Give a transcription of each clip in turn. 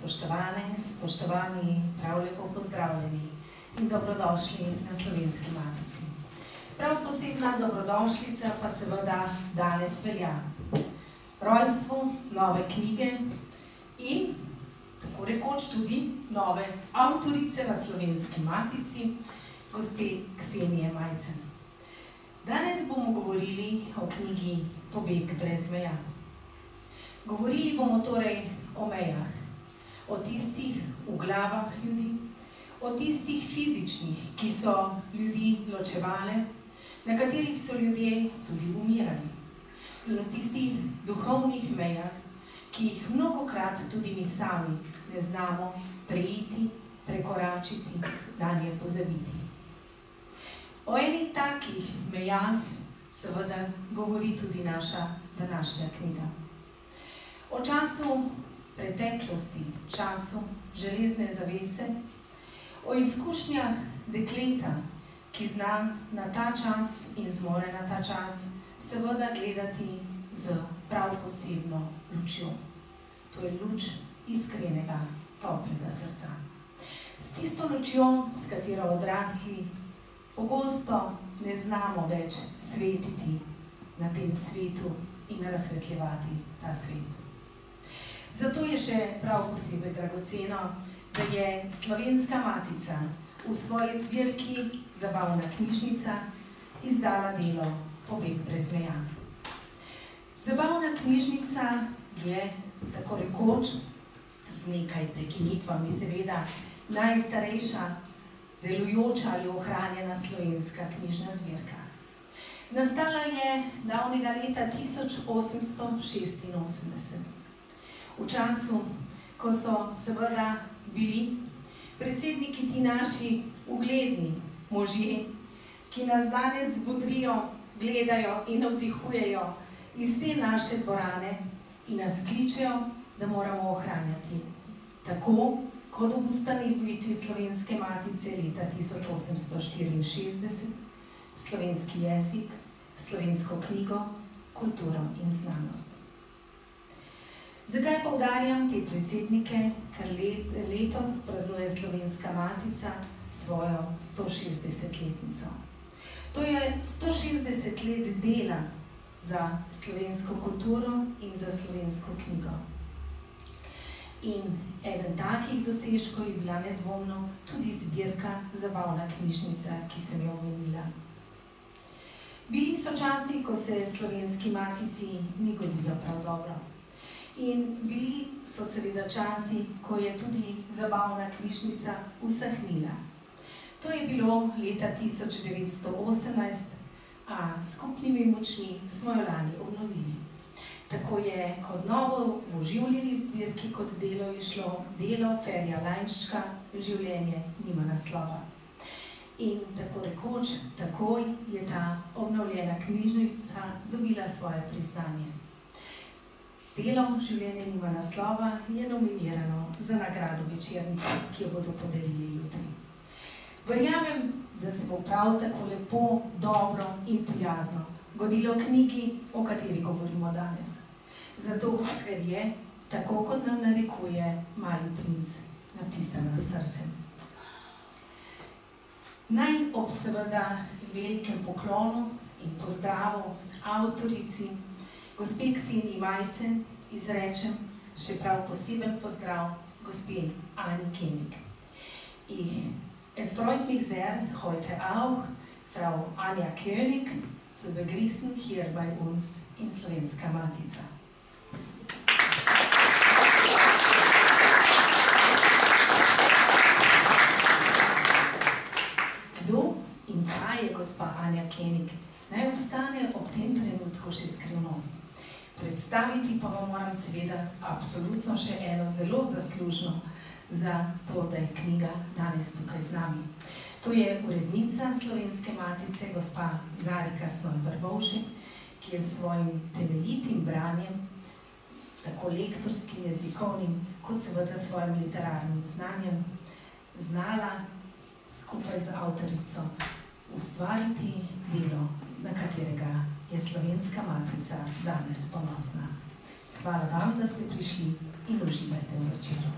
Spoštovane, spoštovani, prav lepo pozdravljeni in dobrodošli na Slovenski matici. Prav posebna dobrodošlica pa seveda danes velja rojstvu nove knjige in tako rekoč tudi nove avtorice na Slovenski matici, gospe Ksenije Majcen. Danes bomo govorili o knjigi Pobeg brez meja. Govorili bomo torej o mejah, o tistih v glavah ljudi, o tistih fizičnih, ki so ljudi ločevale, na katerih so ljudje tudi umirali, in o tistih duhovnih mejah, ki jih mnogokrat tudi mi sami ne znamo preiti, prekoračiti, na nje pozabiti. O eni takih meja seveda govori tudi naša današnja knjiga. O času preteklosti, času železne zavese, o izkušnjah dekleta, ki zna na ta čas in zmore na ta čas seveda gledati z prav posebno lučjo. To je luč iskrenega, toplega srca. S tisto lučjo, s katero odrasli, pogosto ne znamo več svetiti na tem svetu in razsvetljevati ta svet. Zato je še prav posebej dragoceno, da je Slovenska matica v svoji zbirki Zabavna knjižnica izdala delo Pobeg brez meja. Zabavna knjižnica je, tako rekoč, z nekaj prekinitvami seveda, najstarejša, delujoča ali ohranjena slovenska knjižna zbirka. Nastala je davnega leta 1886. V času, ko so seveda bili predsedniki ti naši ugledni možje, ki nas danes budrijo, gledajo in obdihujejo iz te naše dvorane in nas kličejo, da moramo ohranjati. Tako kot ob ustanovitvi Slovenske matice leta 1864 slovenski jezik, slovensko knjigo, kulturo in znanost. Zakaj poudarjam te predsednike, ker letos praznuje Slovenska matica svojo 160-letnico. To je 160 let dela za slovensko kulturo in za slovensko knjigo. In eden takih dosežkov je bila nedvomno tudi zbirka Zabavna knjižnica, ki sem jo omenila. Bili so časi, ko se Slovenski matici ni godilo prav dobro. In bili so seveda časi, ko je tudi Zabavna knjižnica usahnila. To je bilo leta 1918, a skupnimi močmi smo jo lani obnovili. Tako je kot novo v oživljeni zbirki kot delo išlo delo Ferija Lainščka Življenje nima naslova. In tako rekoč, takoj je ta obnovljena knjižnica dobila svoje priznanje. Delo Življenje nima naslova je nominirano za nagrado večernice, ki jo bodo podelili jutri. Verjamem, da se bo prav tako lepo, dobro in prijazno godilo knjigi, o kateri govorimo danes. Zato, ker je, tako kot nam narekuje Mali princ, napisana s srcem. Naj ob seveda velikem poklonu in pozdravu avtorici gospe Kseniji Majcen izrečem še prav poseben pozdrav gospe Anya König. Es freut mich sehr, heute auch Frau Anja König zu begrüßen hier bei uns in Slovenska Matica. Kdo in kaj je gospa Anja König? Naj obstane ob tem trenutku še skrivnost. Predstaviti pa vam moram seveda absolutno še eno zelo zaslužno za to, da je knjiga danes tukaj z nami. To je urednica Slovenske matice, gospa Zarika Snoj Verbovšek, ki je s svojim temeljitim branjem, tako lektorskim, jezikovnim, kot seveda svojim literarnim znanjem, znala skupaj z avtorico ustvariti delo, na katerega je Slovenska matica danes ponosna. Hvala vam, da ste prišli in uživajte v večeru.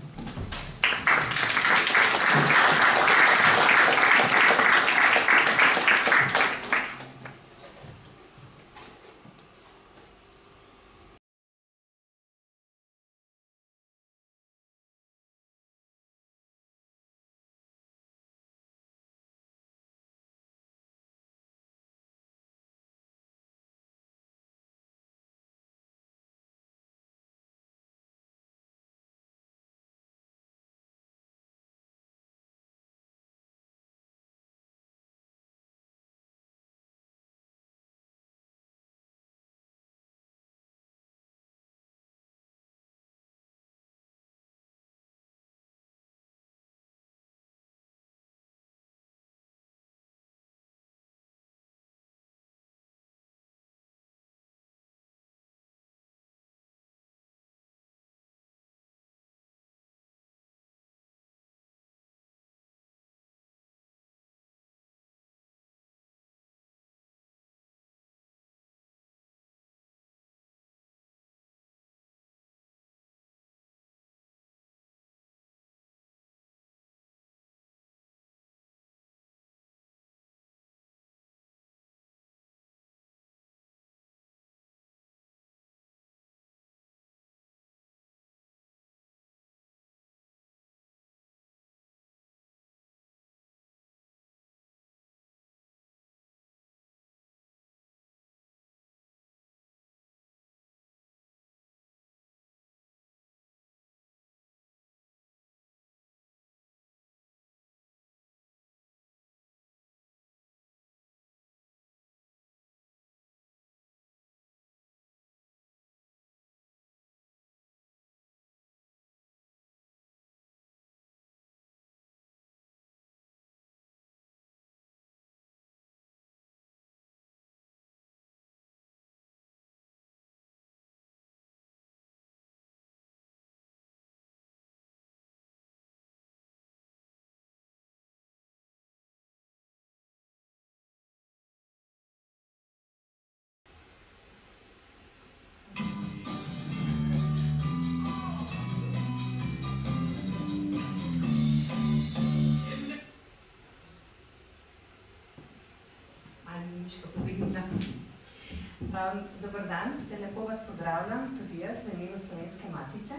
Dobar dan, lepo vas pozdravljam, tudi jaz v imenu Slovenske matice.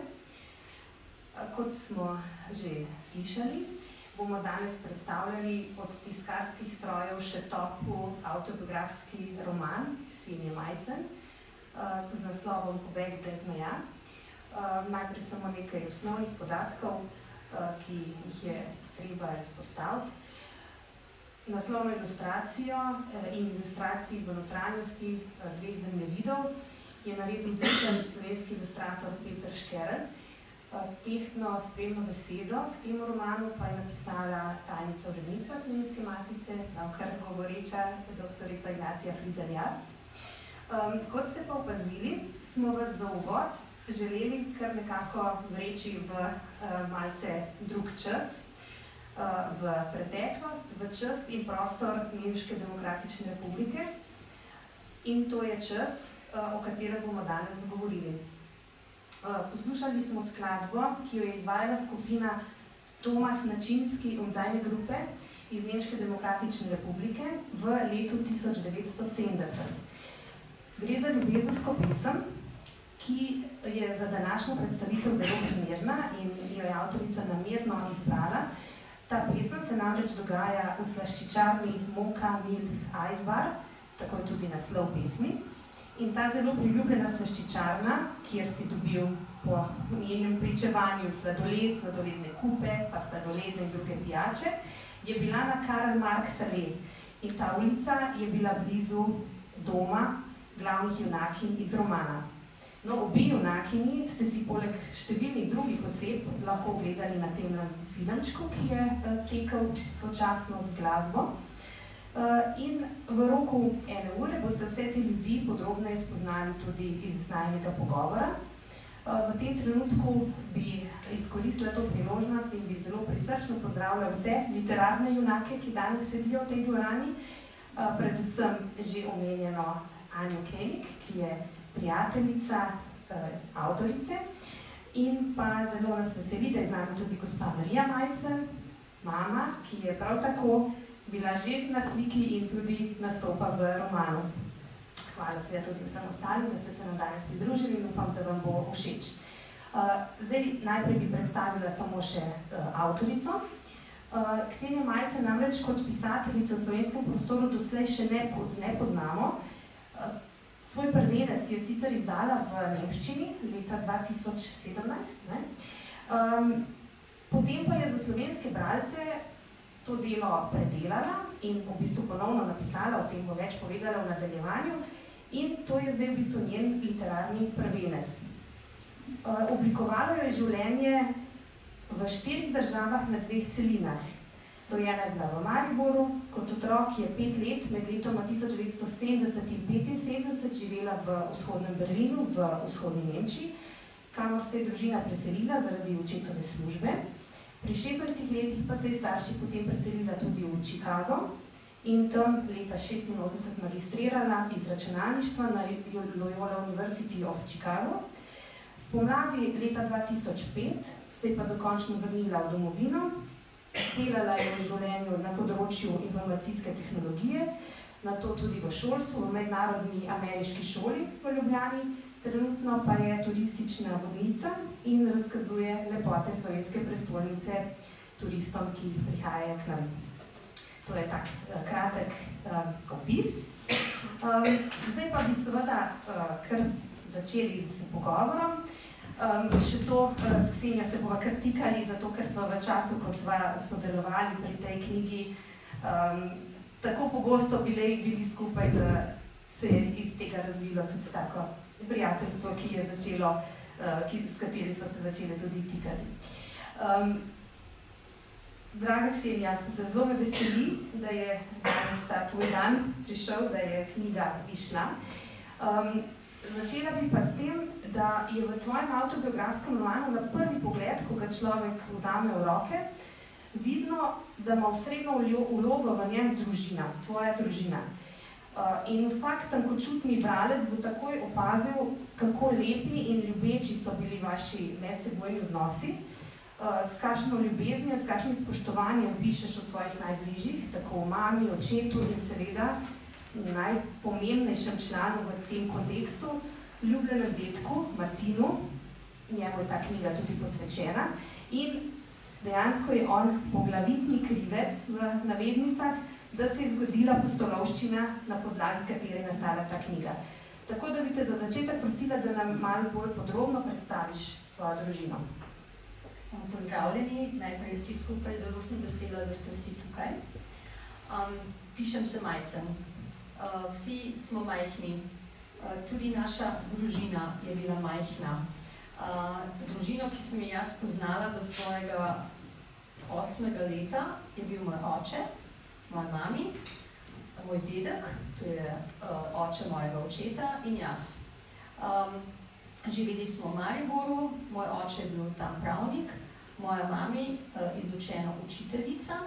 Kot smo že slišali, bomo danes predstavljali od tiskarskih strojev še topel avtobiografski roman Ksenije Majcen z naslovom Pobeg brez meja. Najprej samo nekaj osnovnih podatkov, ki jih je treba izpostaviti. Naslovno ilustracijo in ilustraciji v notranjosti dveh zemljevidov je naredil drugi slovenski ilustrator Peter Škerl. Tehtno spremno besedo k temu romanu pa je napisala tajnica urednica Slovenske matice, kar govoreča doktorica Ignacija Fridl. Kot ste pa opazili, smo vas za uvod želeli kar nekako vreči v malce drug čas, v preteklost, v čas in prostor Nemške demokratične republike. In to je čas, o katerem bomo danes govorili. Poslušali smo skladbo, ki jo je izvajala skupina Tomas Načinski in seine Gruppe iz Nemške demokratične republike v letu 1970. Gre za ljubezensko pesem, ki je za današnjo predstavitev zelo primerna in jo je avtorica namerno izbrala. Ta pesem se namreč dogaja v Slaščičarni Mocca Milch Eisbar, tako je tudi naslov pesmi. In ta zelo priljubljena slaščičarna, kjer si dobil po njenem pričevanju sladoled, sladoledne kupe, pa sladoledne in druge pijače, je bila na Karl-Marx-Allee. In ta ulica je bila blizu doma glavnih junakinj iz romana. No, obi junakinji ste si poleg številnih drugih oseb lahko ogledali na tem filmčku, ki je tekel sočasno z glasbo. In v roku ene ure boste vse te ljudi podrobneje spoznali tudi iz najinega pogovora. V tem trenutku bi izkoristila to priložnost in bi zelo prisrčno pozdravila vse literarne junake, ki danes sedijo v tej dvorani. Predvsem že omenjeno Anjo König, ki je prijateljica avtorice. In pa zelo nas veseli, da je z nami tudi gospa Marija Majcen, mama, ki je prav tako bila že na sliki in tudi nastopa v romanu. Hvala seveda tudi vsem ostalim, da ste se nam danes pridružili in upam, da vam bo všeč. Zdaj najprej bi predstavila samo še avtorico. Ksenija Majcen namreč kot pisateljica v slovenskem prostoru doslej še ne poznamo. Svoj prvenec je sicer izdala v nemščini leta 2017, potem pa je za slovenske bralce to delo predelala in v bistvu ponovno napisala, o tem bo več povedala v nadaljevanju, in to je zdaj v bistvu njen literarni prvenec. Oblikovalo jo je življenje v 4 državah na 2 celinah. Rojena je bila v Mariboru, kot otrok je 5 let med letoma 1970 in 1975 živela v vzhodnem Berlinu, v vzhodni Nemčiji, kamor se je družina preselila zaradi očetove službe. Pri 16 letih pa se je starši potem preselila tudi v Chicago in tam leta 1986 magistrirala iz računalništva na Loyola University of Chicago. Spomladi leta 2005 se je pa dokončno vrnila v domovino. Delala je v življenju na področju informacijske tehnologije, nato tudi v šolstvu, v Mednarodni ameriški šoli v Ljubljani, trenutno pa je turistična vodnica in razkazuje lepote slovenske prestolnice turistom, ki prihajajo k nam. To je tak kratek opis. Zdaj pa bi seveda kar začeli z pogovorom. Še to, s Ksenjo se bova kar tikali, zato ker smo v času, ko sva sodelovali pri tej knjigi, tako pogosto bili skupaj, da se je iz tega razvilo tudi tako prijateljstvo, s kateri so se začeli tudi tikati. Draga Ksenja, zelo me veseli, da je danes ta tvoj dan prišel, da je knjiga išla. Začela bi pa s tem, da je v tvojem avtobiografskem romanu na prvi pogled, ko ga človek vzame v roke, vidno, da ima osrednjo vlogo v njem družina, tvoja družina. In vsak tankočutni bralec bo takoj opazil, kako lepi in ljubeči so bili vaši medsebojni odnosi, s kakšno ljubeznijo, s kakšnim spoštovanjem pišeš o svojih najbližjih, tako o mami, očetu in seveda najpomembnejšem članu v tem kontekstu, ljubljenem detku, Martinu, njemu je ta knjiga tudi posvečena, in dejansko je on poglavitni krivec v navednicah, da se je zgodila pustolovščina, na podlagi katere je nastala ta knjiga. Tako da bi te za začetek prosila, da nam malo bolj podrobno predstaviš svojo družino. Pozdravljeni, najprej vsi skupaj, zelo sem vesela, da ste vsi tukaj. Pišem se Majcen. Vsi smo majhni. Tudi naša družina je bila majhna. Družino, ki sem jo jaz poznala do svojega 8. leta, je bil moj oče, moja mami, moj dedek, to je oče mojega očeta, in jaz. Živeli smo v Mariboru, moj oče je bil tam pravnik, moja mami izučena učiteljica,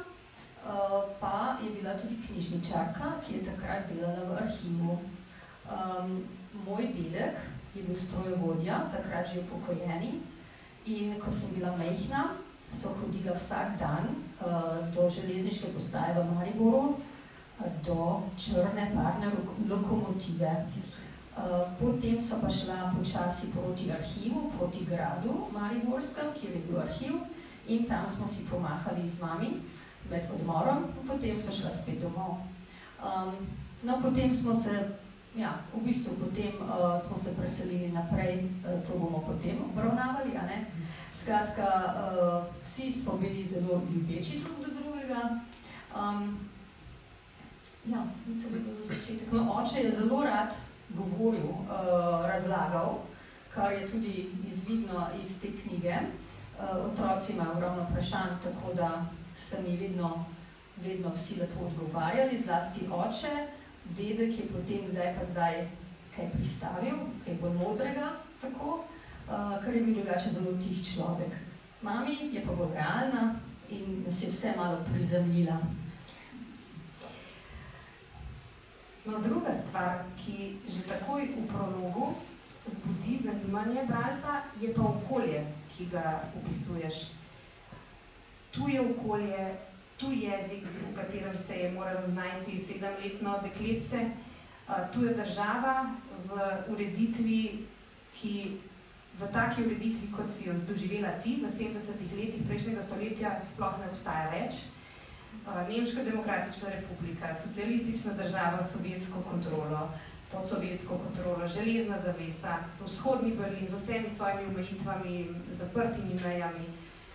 pa je bila tudi knjižničarka, ki je takrat delala v arhivu. Moj dedek je bil strojevodja, takrat že upokojeni, in ko sem bila majhna, so hodila vsak dan do železniške postaje v Mariboru, do črne parne lokomotive. Potem so pa šla počasi proti arhivu, proti gradu mariborskem, kjer je bil arhiv, in tam smo si pomahali z mami med odmorom, potem smo šla spet domov. Potem smo se, smo se preselili naprej, to bomo potem obravnavali, a ne? Skratka, vsi smo bili zelo ljubeči drug do drugega. Ja, to bi bilo za začetek. Oče je zelo rad govoril, razlagal, kar je tudi izvidno iz te knjige. Otroci imajo ogromno vprašanj, tako da so mi vedno vsi lepo odgovarjali, zlasti oče. Dedek je potem kdaj kaj pristavil, kaj bolj modrega, tako, kar je bil drugače zelo tih človek. Mami je pa bolj realna in se je vse malo prizemljila. Druga stvar, ki že takoj v prologu zbudi zanimanje branca, je pa okolje, ki ga opisuješ. Tu je okolje, tu jezik, v katerem se je moralo znajti 7-letno dekletce, tu je država v ureditvi, ki v taki ureditvi, kot si jo doživela ti, v 70-ih letih prejšnjega stoletja sploh ne obstaja več. Nemška demokratična republika, socialistična država, sovjetsko kontrolo, podsovjetsko kontrolo, železna zavesa, vzhodni Berlin z vsemi svojimi omejitvami, zaprtimi mejami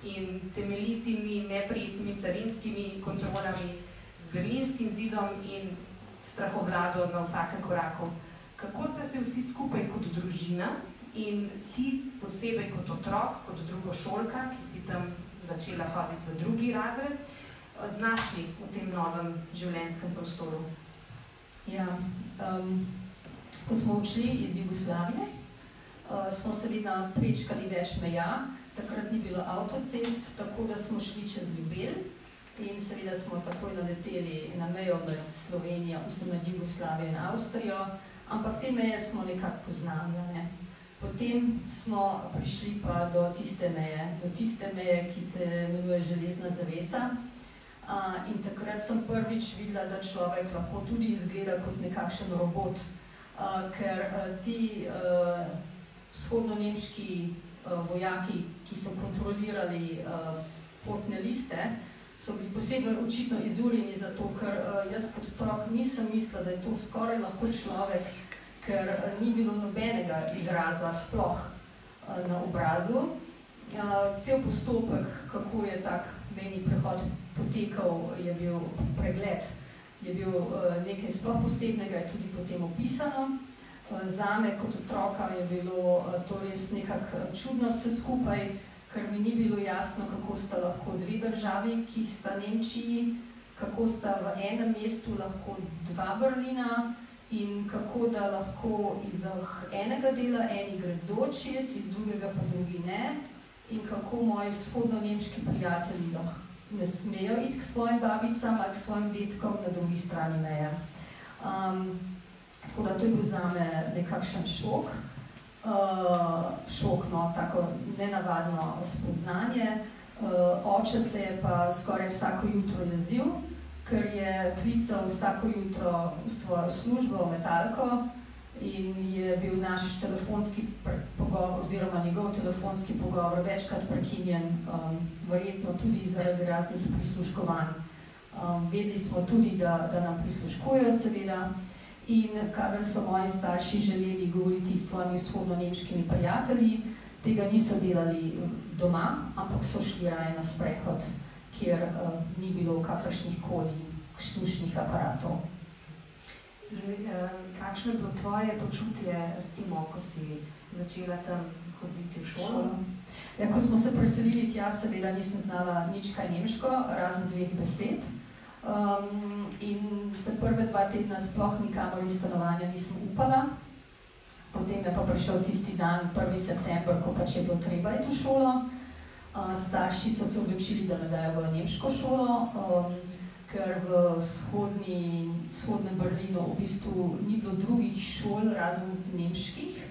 in temeljitimi, neprijetnimi carinskimi kontrolami, z berlinskim zidom in strahovlado na vsakem koraku. Kako ste se vsi skupaj kot družina in ti posebej kot otrok, kot drugošolka, ki si tam začela hoditi v drugi razred, znašli v tem novem življenjskem prostoru? Ja, ko smo odšli iz Jugoslavije, smo seveda prečkali več meja, takrat ni bilo avtocest, tako da smo šli čez Ljubelj in seveda smo takoj naleteli na mejo med Slovenijo, mislim med Jugoslavijo in Avstrijo, ampak te meje smo nekako poznali. Potem smo prišli pa do tiste meje, ki se imenuje železna zavesa. In takrat sem prvič videla, da človek lahko tudi izgleda kot nekakšen robot, ker ti vzhodno-nemški vojaki, ki so kontrolirali potne liste, so bili posebno očitno izurjeni zato, ker jaz kot otrok nisem mislila, da je to skoraj lahko človek, ker ni bilo nobenega izraza sploh na obrazu. Cel postopek, kako je tak meni prehod potekal, je bil pregled, je bil nekaj sploh posebnega, je tudi potem opisano. Zame kot otroka je bilo to res nekako čudno vse skupaj, ker mi ni bilo jasno, kako sta lahko dve državi, ki sta Nemčiji, kako sta v enem mestu lahko dva Berlina in kako da lahko iz enega dela eni gredo čez, iz drugega pa drugi ne, in kako moji vzhodno-nemški prijatelji lahko ne smejo iti k svojim babicam ali k svojim detkom na drugi strani meja. Tako da to je bil zame nekakšen šok, tako nenavadno spoznanje. Oče se je pa skoraj vsako jutro jezil, ker je klical vsako jutro v svojo službo, Metalko, in je bil naš telefonski pogovor, oziroma njegov telefonski pogovor večkrat prekinjen, verjetno tudi zaradi raznih prisluškovanj. Vedeli smo tudi, da nam prisluškujejo, seveda, in kadar so moji starši želeli govoriti s svojimi vzhodno-nemškimi prijatelji, tega niso delali doma, ampak so šli raje na sprehod, kjer ni bilo kakršnih koli slušnih aparatov. In kakšno je bilo tvoje počutje, recimo, ko si začela tam hoditi v šolo? Ko smo se preselili tja, seveda nisem znala nič kaj nemško, razen dveh besed. In se prve 2 tedna sploh nikamor iz stanovanja nisem upala. Potem je pa prišel tisti dan, 1. september, ko pač je bilo treba iti v šolo. Starši so se odločili, da me dajo v nemško šolo, ker v vzhodnem Berlinu v bistvu ni bilo drugih šol razen nemških.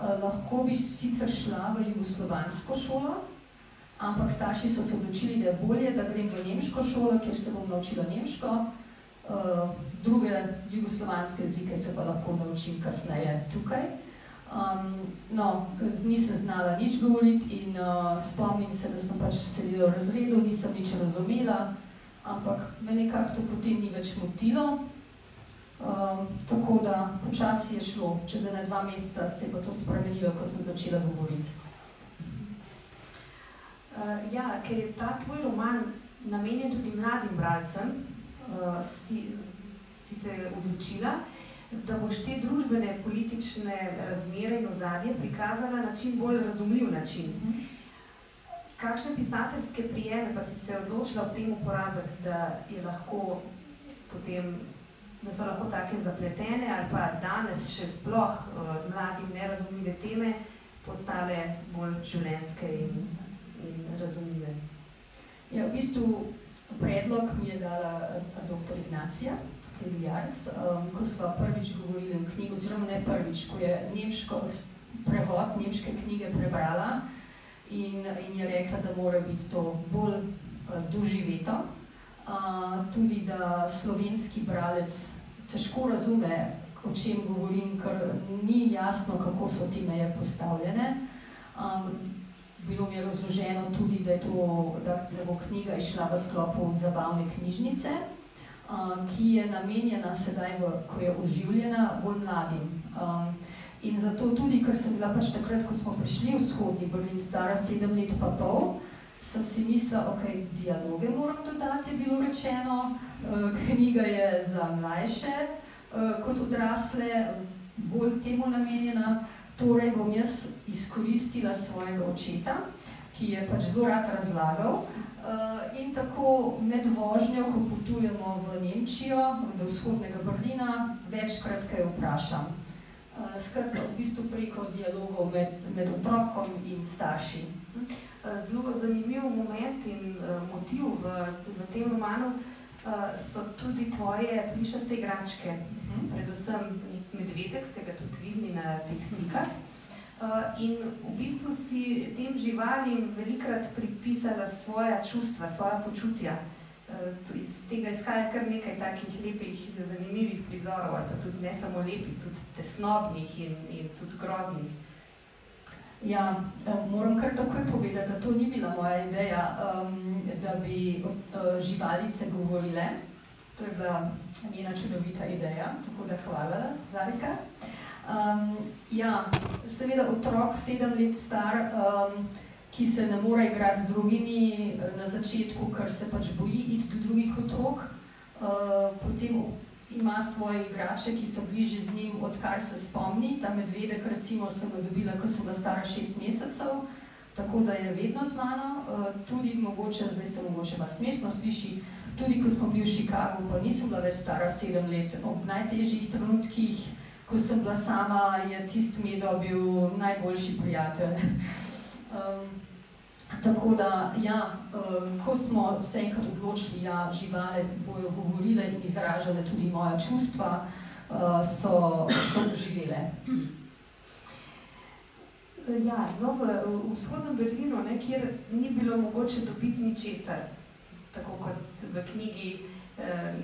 Lahko bi sicer šla v jugoslovansko šolo, ampak starši so se odločili, da je bolje, da grem v nemško šolo, kjer se bom naučila nemško, druge jugoslovanske jezike se pa lahko naučim kasneje tukaj. No, nisem znala nič govoriti in spomnim se, da sem pač sedela v razredu, nisem nič razumela, ampak me nekako to potem ni več motilo, tako da počasi je šlo, čez 1–2 meseca se je pa to spremenilo, ko sem začela govoriti. Ja, ker je ta tvoj roman namenjen tudi mladim bralcem, si se odločila, da boš te družbene, politične razmere in ozadje prikazala na čim bolj razumljiv način. Kakšne pisateljske prijeme pa si se odločila v tem uporabiti, da so lahko take zapletene ali pa danes še sploh mladim nerazumljive teme postale bolj življenjske in razumljive? V bistvu predlog mi je dala dr. Ignacija Fridl, ko sva prvič govorili o knjigo, oziroma ne prvič, ko je prevod nemške knjige prebrala in je rekla, da mora biti to bolj doživeto. Tudi, da slovenski bralec težko razume, o čem govorim, ker ni jasno, kako so te meje postavljene. Bilo mi je razloženo tudi, da bo knjiga išla v sklopu Zabavne knjižnice, ki je namenjena sedaj, ko je oživljena, bolj mladim. In zato tudi, ker sem bila pač takrat, ko smo prišli v vzhodni Berlin, stara 7,5 let, sem si mislila, ok, dialoge moram dodati, je bilo rečeno, knjiga je za mlajše kot odrasle, bolj temu namenjena. Torej bom jaz izkoristila svojega očeta, ki je pač zelo rad razlagal, in tako med vožnjo, ko potujemo v Nemčijo, do vzhodnega Berlina, večkrat kaj vprašam. Skratka, v bistvu preko dialogov med otrokom in starši. Zelo zanimiv moment in motiv v tem romanu so tudi tvoje plišaste igračke, predvsem medvedek, ste ga tudi videli na teh slikah. In v bistvu si tem živalim velikrat pripisala svoja čustva, svoja počutja. Iz tega izhaja kar nekaj takih lepih, zanimivih prizorov, ali pa tudi ne samo lepih, tudi tesnobnih in tudi groznih. Ja, moram kar takoj povedati, da to ni bila moja ideja, da bi živalice govorile. To je bila njena čudovita ideja, tako da hvala, Zarika. Ja, seveda otrok, 7 let star, ki se ne more igrati z drugimi na začetku, ker se pač boji iti do drugih otrok, potem ima svoje igrače, ki so bliže z njim, odkar se spomni. Ta medvedek, recimo, sem ga dobila, ko sem bila stara 6 mesecev, tako da je vedno z mano. Tudi mogoče, zdaj se mogoče vas smešno sliši, tudi ko smo bili v Chicagu, pa nisem bila več stara 7 let. Ob najtežjih trenutkih, ko sem bila sama, je tisti Medo bil najboljši prijatelj. Tako da, ja, ko smo se enkrat odločili, ja, živali bojo govorile in izražale tudi moja čustva, so živele. Ja, no, v vzhodnem Berlinu, kjer ni bilo mogoče dobiti ničesar, tako kot v knjigi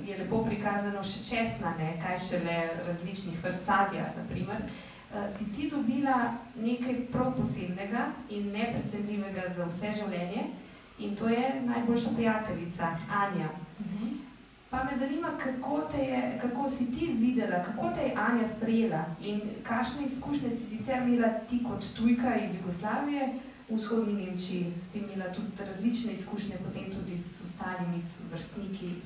je lepo prikazano še česna, kaj šele različnih vrst sadja, naprimer, si ti dobila nekaj prav posebnega in neprecenljivega za vse življenje, in to je najboljša prijateljica, Anja. Pa me zanima, kako si ti videla, kako te je Anja sprejela in kakšne izkušnje si sicer imela ti kot tujka iz Jugoslavije v vzhodni Nemčiji, si imela tudi različne izkušnje potem tudi s ostalimi vrstniki.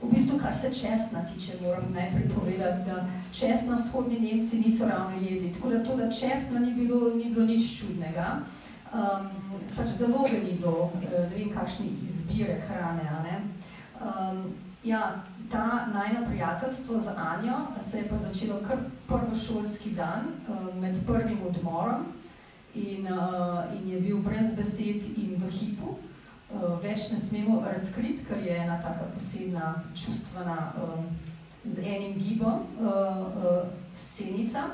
V bistvu, kar se česna tiče, moram najprej povedati, da česna vzhodni Nemci niso ravno jedli, tako da to, da česna ni bilo nič čudnega. Pač zaloge ni bilo, ne vem, kakšne izbire hrane. Ja, ta najino prijateljstvo z Anjo se je pa začelo kar prvošolski dan, med prvim odmorom, in je bil brez besed in v hipu. Več ne smemo razkriti, ker je ena taka posebna čustvena z enim gibom senica.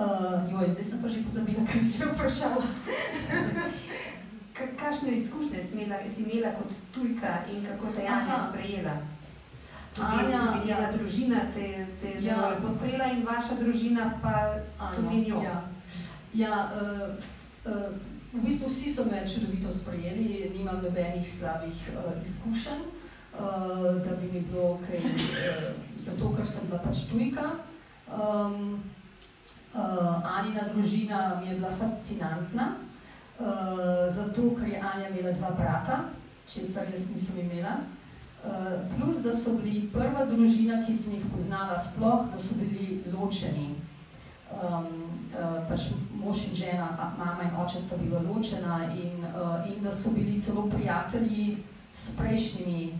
Joj, zdaj sem pa že pozabila, kaj si jo vprašala. Kakšne izkušnje si imela kot tujka in kako te je Anja sprejela? Tudi njena družina te je zelo lepo sprejela in vaša družina pa tudi njo. Ja, v bistvu vsi so me čudovito sprejeli, nimam nobenih slabih izkušenj, da bi mi bilo kaj, zato ker sem bila pač tujka. Anina družina mi je bila fascinantna, zato ker je Anja imela 2 brata, česar jaz nisem imela. Plus, da so bili prva družina, ki sem jih poznala sploh, da so bili ločeni. Pač mož in žena, mama in oče sta bila ločena in da so bili celo prijatelji s prejšnjimi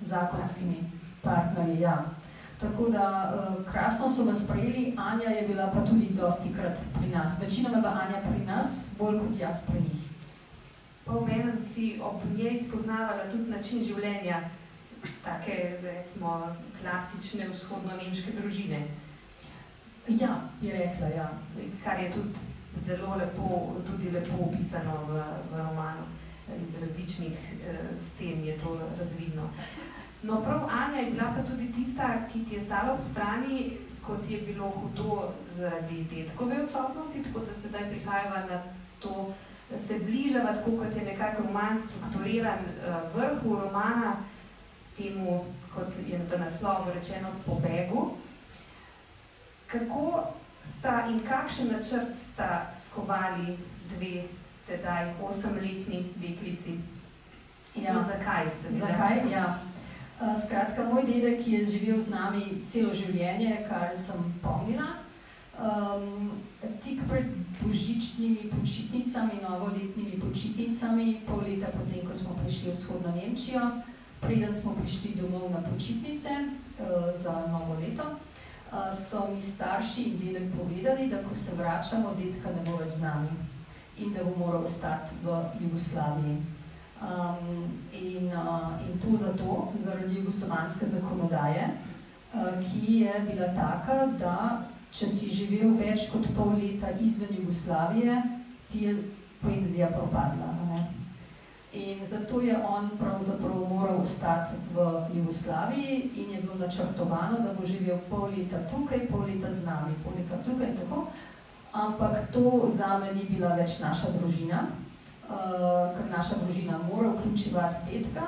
zakonskimi partnerji. Tako da krasno so me sprejeli, Anja je bila pa tudi dostikrat pri nas. Večinoma je bila Anja pri nas, bolj kot jaz pri njih. Pa obenem si ob njej spoznavala tudi način življenja take, recimo, klasične vzhodno-nemške družine. Ja, je rekla, ja. Kar je tudi zelo lepo, opisano v romanu. Iz različnih scen je to razvidno. No, prav Anja je bila pa tudi tista, ki ti je stala v strani, kot je bilo hudo zaradi detkove odsotnosti, tako da sedaj prihajava na to, se bližava, tako kot je nekako roman strukturiran, vrhu romana, temu, kot je v naslovu rečeno, Pobegu. Kako sta in kakšen načrt sta skovali dve, tedaj 8-letni deklici? In zakaj se bila? Zakaj, ja. Skratka, moj dedek je živel z nami celo življenje, kar sem pomnila. Tik pred božičnimi počitnicami, novoletnimi počitnicami, pol leta potem, ko smo prišli v vzhodno Nemčijo, preden smo prišli domov na počitnice za novo leto, so mi starši in dedek povedali, da ko se vračamo, dedka ne bo več z nami in da bo moral ostati v Jugoslaviji. In to zato, zaradi jugoslovanske zakonodaje, ki je bila taka, da če si živel več kot pol leta izven Jugoslavije, ti je poenzija propadla. In zato je on pravzaprav moral ostati v Jugoslaviji in je bilo načrtovano, da bo živel pol leta tukaj, pol leta z nami, pol leta tukaj in tako. Ampak to zame ni bila več naša družina, ker naša družina mora vključevati dedka.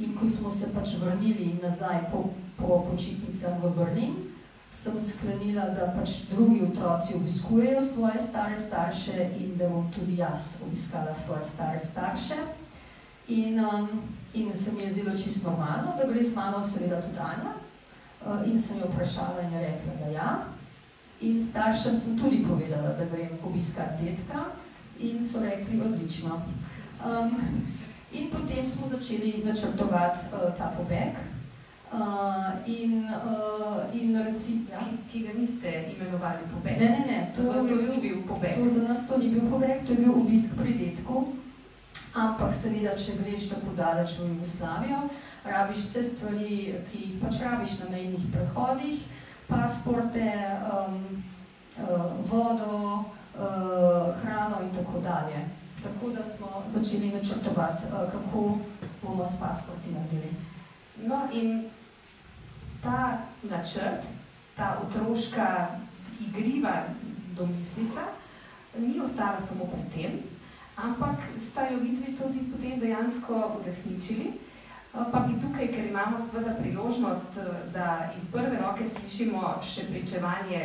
In ko smo se pač vrnili nazaj po počitnicah v Berlin, sem sklenila, da pač drugi otroci obiskujejo svoje stare starše in da bom tudi jaz obiskala svoje stare starše. In se mi je zdelo čisto normalno, da gre z mano seveda tudi Anja. In sem jo vprašala in je rekla, da ja. In staršem sem tudi povedala, da grem obiskati dedka in so rekli odlično. In potem smo začeli načrtovati ta pobeg. Ki ga niste imenovali pobeg? Ne, to za nas to ni bil pobeg, to je bil obisk pri dedku. Ampak seveda, če greš tako daleč v Jugoslavijo, rabiš vse stvari, ki jih pač rabiš na mejnih prehodih, pasporte, vodo, hrano in tako dalje. Tako da smo začeli načrtovati, kako bomo s pasporti naredili. No in ta načrt, ta otroška igriva domislica, ni ostala samo pri tem, ampak sta jo vidvi tudi potem dejansko uresničili. Pa bi tukaj, ker imamo seveda priložnost, da iz prve roke slišimo še pričevanje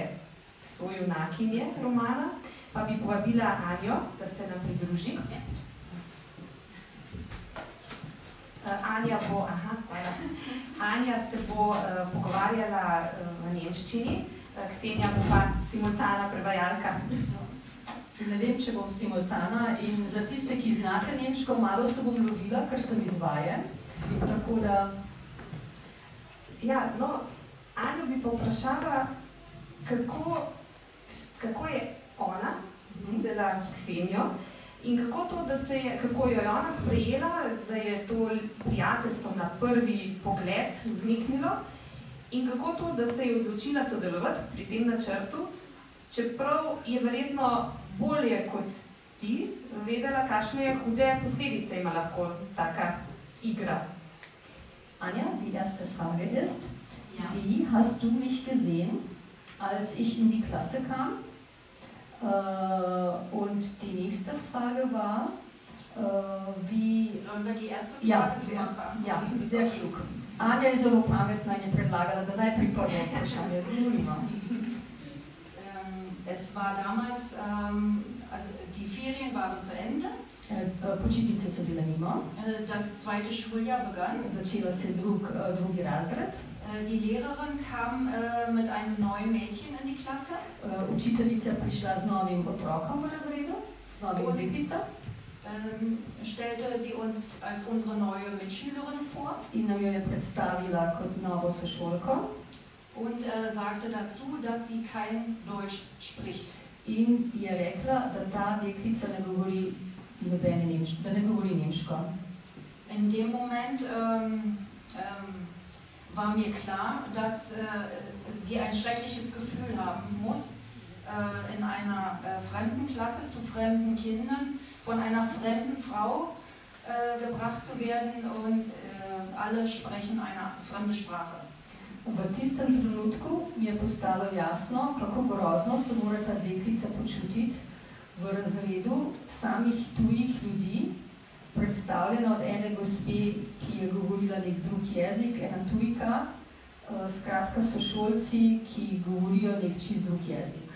sojunakinje romana, pa bi povabila Anjo, da se nam pridruži. Anja se bo pogovarjala v nemščini, Ksenija bo pa simultana prevajalka. Ne vem, če bom simultana in za tiste, ki znate nemško, malo se bom lovila, ker sem iz vaje. Tako da... Ja, no, Anjo bi pa vprašala, kako je ona videla Ksenijo in kako jo je ona sprejela, da je to prijateljstvo na prvi pogled vzniknilo in kako to, da se je odločila sodelovati pri tem načrtu, čeprav je verjetno bolje kot ti vedela, kakšne hude posledice ima lahko taka igra. Anja, die erste Frage ist, wie hast du mich gesehen, als ich in die Klasse kam? Und die nächste Frage war, wie... Sollen wir die erste Frage zuerst machen? Ja, sehr klug. Anja je zelo pametna in je predlagala, da najprej prvo vprašanje. Es war damals, also die Ferien waren zu Ende. Počitnice so bile mimo. Das zweite Schuljahr begann. Začela se drugi razred. Die Lehrerin kam mit einem neuen Mädchen in die Klasse. Učiteljica prišla z novim otrokom v razredu, z novim deklico. Stellte sie uns als unsere neue Mitschülerin vor. In nam jo je predstavila kot novo sošolko. Und sagte dazu, dass sie kein Deutsch spricht. In je rekla, da ta deklica ne govori nemško. In dem moment war mir klar, dass sie ein schreckliches Gefühl haben muss, in einer fremden Klasse zu fremden Kindern von einer fremden Frau gebracht zu werden und alle sprechen eine fremde Sprache. V tistem trenutku mi je postalo jasno, kako grozno se mora ta deklica počutiti v razredu samih tujih ljudi, predstavljena od ene gospe, ki je govorila nek drug jezik, ena tujka, skratka so šolci, ki govorijo nek čist drug jezik.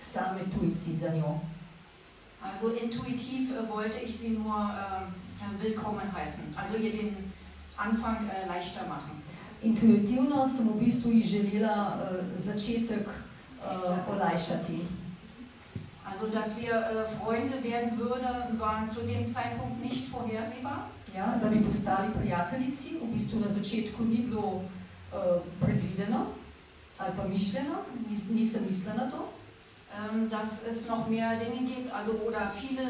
Same tujci za njo. Also intuitiv wollte ich sie nur willkommen heißen, also ihr den Anfang leichter machen. Intuitivno sem v bistvu ji želela začetek olajšati. Also, dass wir Freunde werden würden, waren zu dem Zeitpunkt nicht vorhersehbar. Ja, da bi postali prijateljici, v bistvu na začetku ni bilo predvideno ali pa mišljeno, nisem mislila na to. Dass es noch mehr Dinge gibt, also oder viele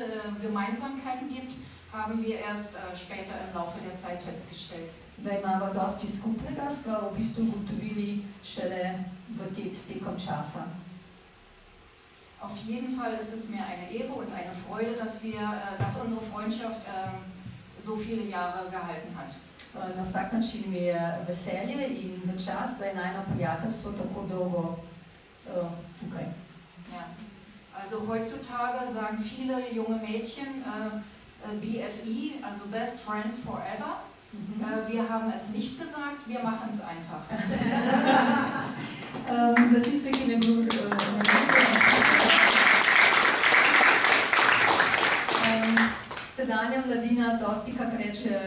Gemeinsamkeiten gibt, haben wir erst später im Laufe der Zeit festgestellt. Da imava dosti skupnega, sva v bistvu ugotovili šele s tekom časa. Auf jeden Fall ist es mir eine Ehre und eine Freude, dass unsere Freundschaft so viele Jahre gehalten hat. Na vsak način mi je veselje in v čast, da je najno prijateljstvo tako dolgo tukaj. Ja, also heutzutage sagen viele junge Mädchen BFI, also Best Friends Forever. Wir haben es nicht gesagt, wir machen es einfach. Sedanja mladina dostikrat reče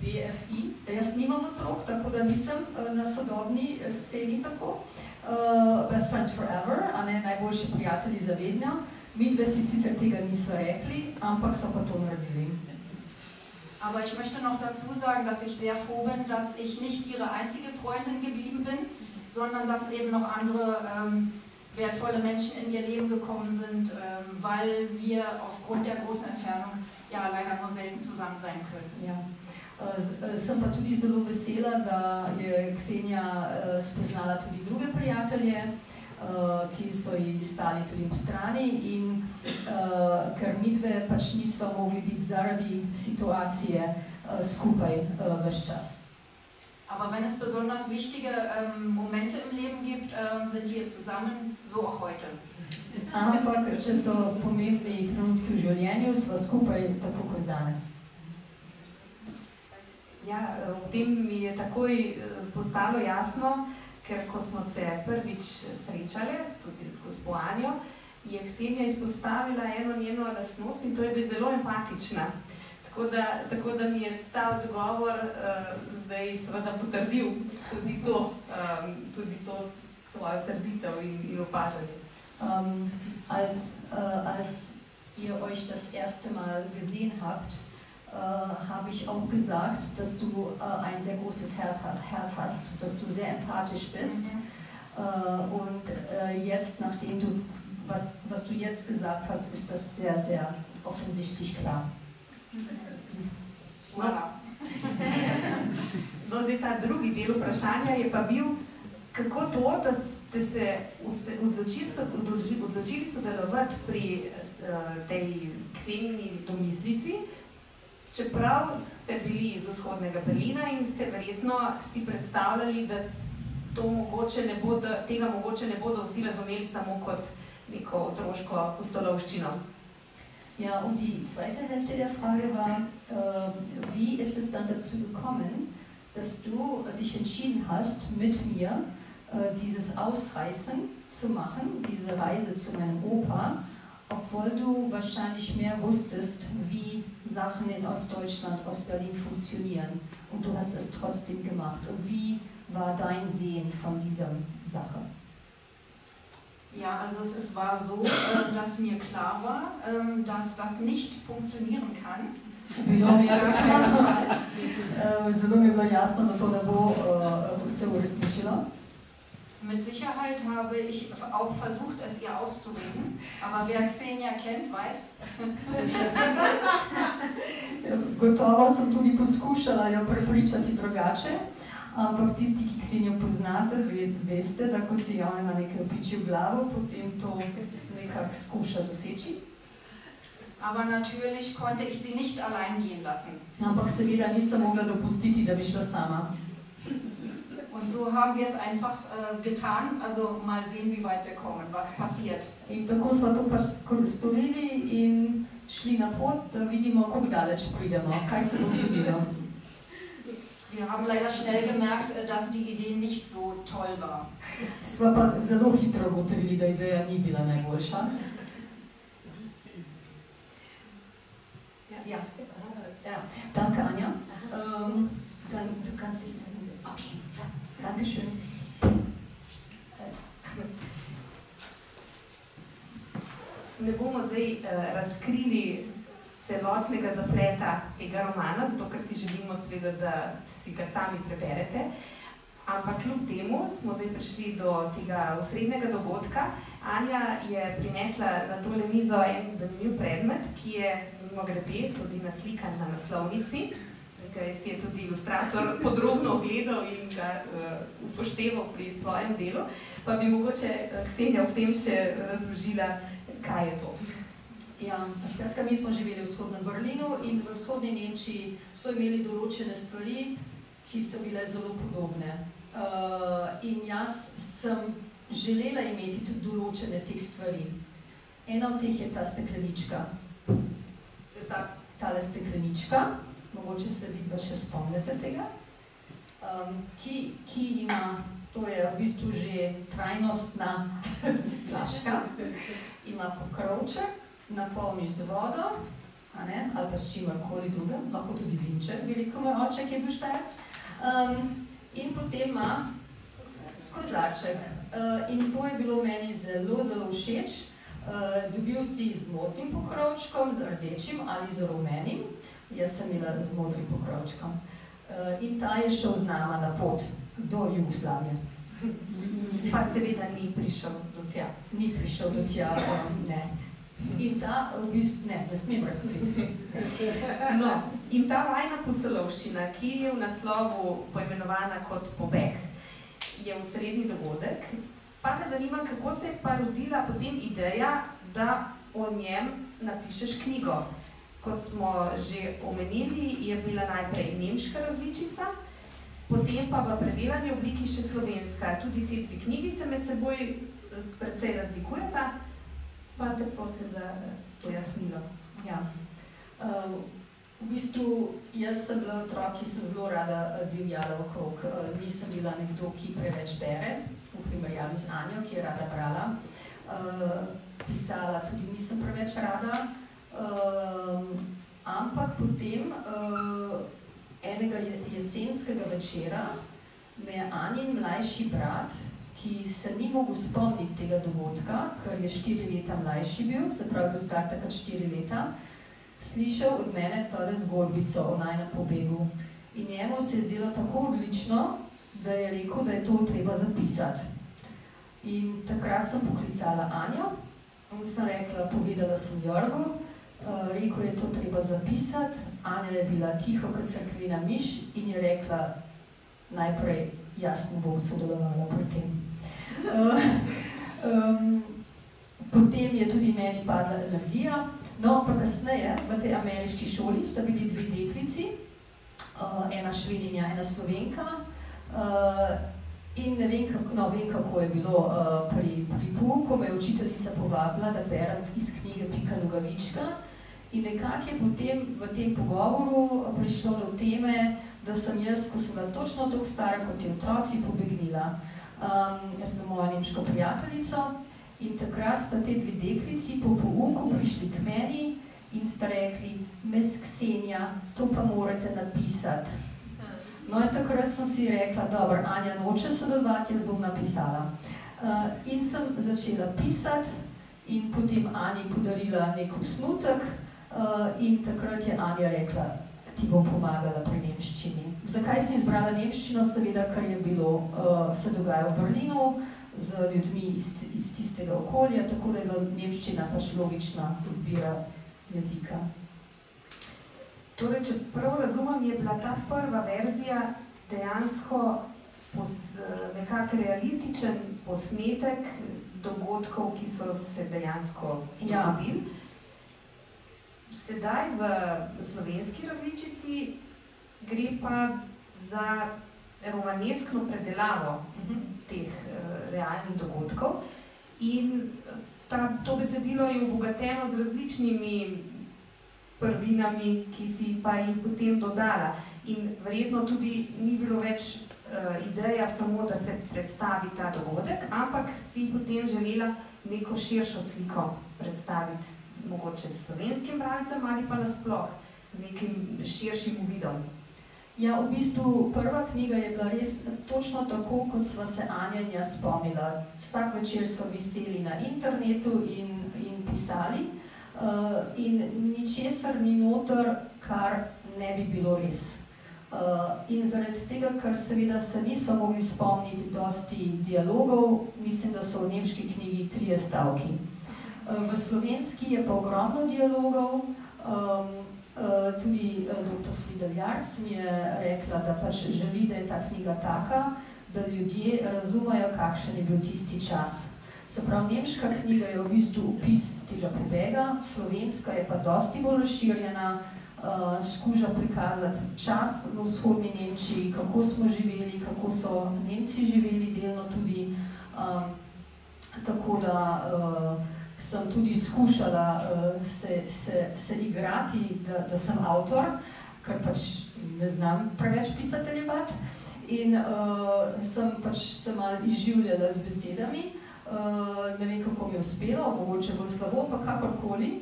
BFI. Jaz nimam otrok, tako da nisem na sodobni sceni tako. Best friends forever, najboljši prijatelji za vedno. Mi dve si sicer tega nisva rekli, ampak so pa to naredili. Aber ich möchte noch dazu sagen, dass ich sehr froh bin, dass ich nicht ihre einzige Freundin geblieben bin, sondern dass eben noch andere wertvolle Menschen in ihr Leben gekommen sind, weil wir aufgrund der großen Entfernung ja leider nur selten zusammen sein können. Ja. Sem pa tudi zelo vesela, da je Ksenija spoznala tudi druge prijatelje, ki so ji stali tudi po strani in ker midve pač nisva mogli biti zaradi situacije skupaj ves čas. Aber wenn es besonders wichtige Momente im Leben gibt, sind wir zusammen, so auch heute. Ampak, če so pomembni trenutki v življenju, sva skupaj tako kot danes. Ja, v tem mi je takoj postalo jasno, ker ko smo se prvič srečali, tudi z gospo Anjo, je Ksenija izpostavila eno njeno lastnost in to je, da je zelo empatična. Tako da mi je ta odgovor zdaj seveda potrdil tudi to tvojo trditev in opažanje. Als ihr euch das erste Mal gesehen habt, habe ich auch gesagt, dass du ein sehr großes Herz hast, dass du sehr empathisch bist. Und jetzt, nachdem du, was du jetzt gesagt hast, ist das sehr, sehr offensichtlich klar. Hvala. No, zdaj ta drugi del vprašanja je pa bil, kako to, da ste se odločili sodelovati pri tej Ksenijini domislici, čeprav ste bili iz vzhodnega Berlina in ste verjetno si predstavljali, da tega mogoče ne bodo vsi razumeli samo kot neko otroško pustolovščino. Ja, und die zweite Hälfte der Frage war, wie ist es dann dazu gekommen, dass du dich entschieden hast, mit mir dieses Ausreißen zu machen, diese Reise zu meinem Opa, obwohl du wahrscheinlich mehr wusstest, wie Sachen in Ostdeutschland, Ostberlin funktionieren. Und du hast es trotzdem gemacht. Und wie war dein Sehen von dieser Sache? Ja, also es war so, dass mir klar war, dass das nicht funktionieren kann. Mit Sicherheit habe ich auch versucht, es ihr auszureden, aber wer Ksenija kennt, weiß. Gotovo sem tudi poskušala jo prepričati drugače, ampak tisti, ki Ksenjo poznate, veste, da ko si javnima nekaj piči v glavo, potem to nekako skuša doseči. Aber natürlich konnte ich sie nicht allein gehen lassen. Ampak seveda nisem mogla dopustiti, da bi šla sama. Und so haben wir es einfach getan, also mal sehen, wie weit wir kommen, was passiert. In tako smo to storili in šli na pot, da vidimo, kako daleč pridemo, kaj se bo zgodilo. Wir haben leider schnell gemerkt, dass die Idee nicht so toll war. Sva pa zelo hitro ugotovili, da ideja ni bila najboljša. Ja. Danke, Anja. Dann du kannst dich dann setzen. Okay. Dankeschön. Ne bomo zdaj razkrili celotnega zapleta tega romana, zato ker si želimo seveda, da si ga sami preberete. Ampak kljub temu smo zdaj prišli do tega osrednjega dogodka. Anja je prinesla na tole mizo en zanimiv predmet, ki je mimogrede tudi naslikan na naslovnici, ki si je tudi ilustrator podrobno ogledal in ga upošteval pri svojem delu, pa bi mogoče Ksenija v tem še razložila, kaj je to. Ja, skratka, mi smo živeli v vzhodnem Berlinu in v vzhodni Nemčiji so imeli določene stvari, ki so bile zelo podobne. In jaz sem želela imeti tudi določene teh stvari. Ena od teh je ta steklenička. Tale steklenička, mogoče se vi pa še spomnite tega, ki ima, to je v bistvu že trajnostna flaška, ima pokrovček, napolniš z vodo, ali pa s čimarkoli drugem, lahko tudi vinček, veliko moj oček je bil Štajerc, in potem ima kozarček. In to je bilo meni zelo, zelo všeč. Dobil si z modnim pokrovčkom, z rdečim ali z rumenim. Jaz sem imela z modrim pokrovčkom. In ta je šel z nama na pot do Jugoslavije. Pa seveda ni prišel do tja. Ni prišel do tja, ne. In ta, v bistvu, ne, ne smem razkriti. No, in ta vajna pustolovščina, ki je v naslovu poimenovana kot Pobeg, je osrednji dogodek, pa me zanima, kako se je pa rodila potem ideja, da o njem napišeš knjigo. Kot smo že omenili, je bila najprej nemška različica, potem pa v predelani obliki še slovenska. Tudi te dve knjigi se med seboj precej razlikujeta, pa tako se za pojasnilo. V bistvu, jaz sem bila otrok, ki sem zelo rada divjala okrog. Nisem bila nekdo, ki preveč bere, v primerjavi z Anjo, ki je rada brala. Pisala tudi nisem preveč rada, ampak potem enega jesenskega večera me je Anjin mlajši brat, ki se ni mogel spomniti tega dogodka, ker je 4 leta mlajši bil, se pravi bil star takrat 4 leta, slišal od mene tole zgodbico o najnem pobegu. In njemu se je zdelo tako odlično, da je rekel, da je to treba zapisati. In takrat sem poklicala Anjo in sem rekla, povedala sem Jorgu, rekel je, to treba zapisati. Anja je bila tiho kot cerkvena miš in je rekla najprej, jaz ne bom sodelovala pri tem. Potem je tudi meni padla energija, no pa kasneje v tej ameriški šoli sta bili 2 deklici, ena Švedinja, ena Slovenka in ne vem, kako je bilo pri pouku, me je učiteljica povabila, da berem iz knjige Pika Nogavička in nekako je potem v tem pogovoru prišlo do teme, da sem jaz, ko sem bila točno tako stara kot je otroci, pobegnila. Jaz sem moja nemško prijateljico in takrat sta te 2 deklici po pouku prišli k meni in sta rekli, mes Ksenija, to pa morate napisati. No in takrat sem si rekla, dobro, Anja noče sodelovati, jaz bom napisala. In sem začela pisati in potem Anji podarila nek osnutek in takrat je Anja rekla, ti bom pomagala pri nemščini. Zakaj sem izbrala nemščino? Seveda, kar je bilo, se dogaja v Berlinu z ljudmi iz tistega okolja, tako da je bila nemščina pač logična izbira jezika. Torej, če prav razumem, je bila ta prva verzija dejansko nekako realističen posnetek dogodkov, ki so se dejansko dogodili. Sedaj v slovenski različici gre pa za romaneskno predelavo teh realnih dogodkov in to besedilo je obogateno z različnimi prvinami, ki si pa jih potem dodala. In verjetno tudi ni bilo več ideja samo, da se predstavi ta dogodek, ampak si potem želela neko širšo sliko predstaviti, mogoče slovenskim bralcem ali pa nasploh z nekim širšim uvidom. Ja, v bistvu prva knjiga je bila res točno tako, kot sva se Anja in jaz spomnila. Vsak večer smo viseli na internetu in pisali in ničesar ni noter, kar ne bi bilo res. In zaradi tega, ker seveda se nismo mogli spomniti dosti dialogov, mislim, da so v nemški knjigi 3 stavki. V slovenski je pa ogromno dialogov, tudi dr. Fridl mi je rekla, da pač želi, da je ta knjiga taka, da ljudje razumejo, kakšen je bil tisti čas. Se pravi, nemška knjiga je v bistvu opis tega pobega, slovenska je pa dosti bolj razširjena, skuža prikazati čas v vzhodni Nemčiji, kako smo živeli, kako so Nemci živeli delno tudi. Tako da sem tudi skušala se igrati, da sem avtor, ker pač ne znam preveč pisateljevati in sem pač se malo izživljala z besedami. Ne vem, kako mi je uspelo, mogoče bolj slabo, pa kakorkoli.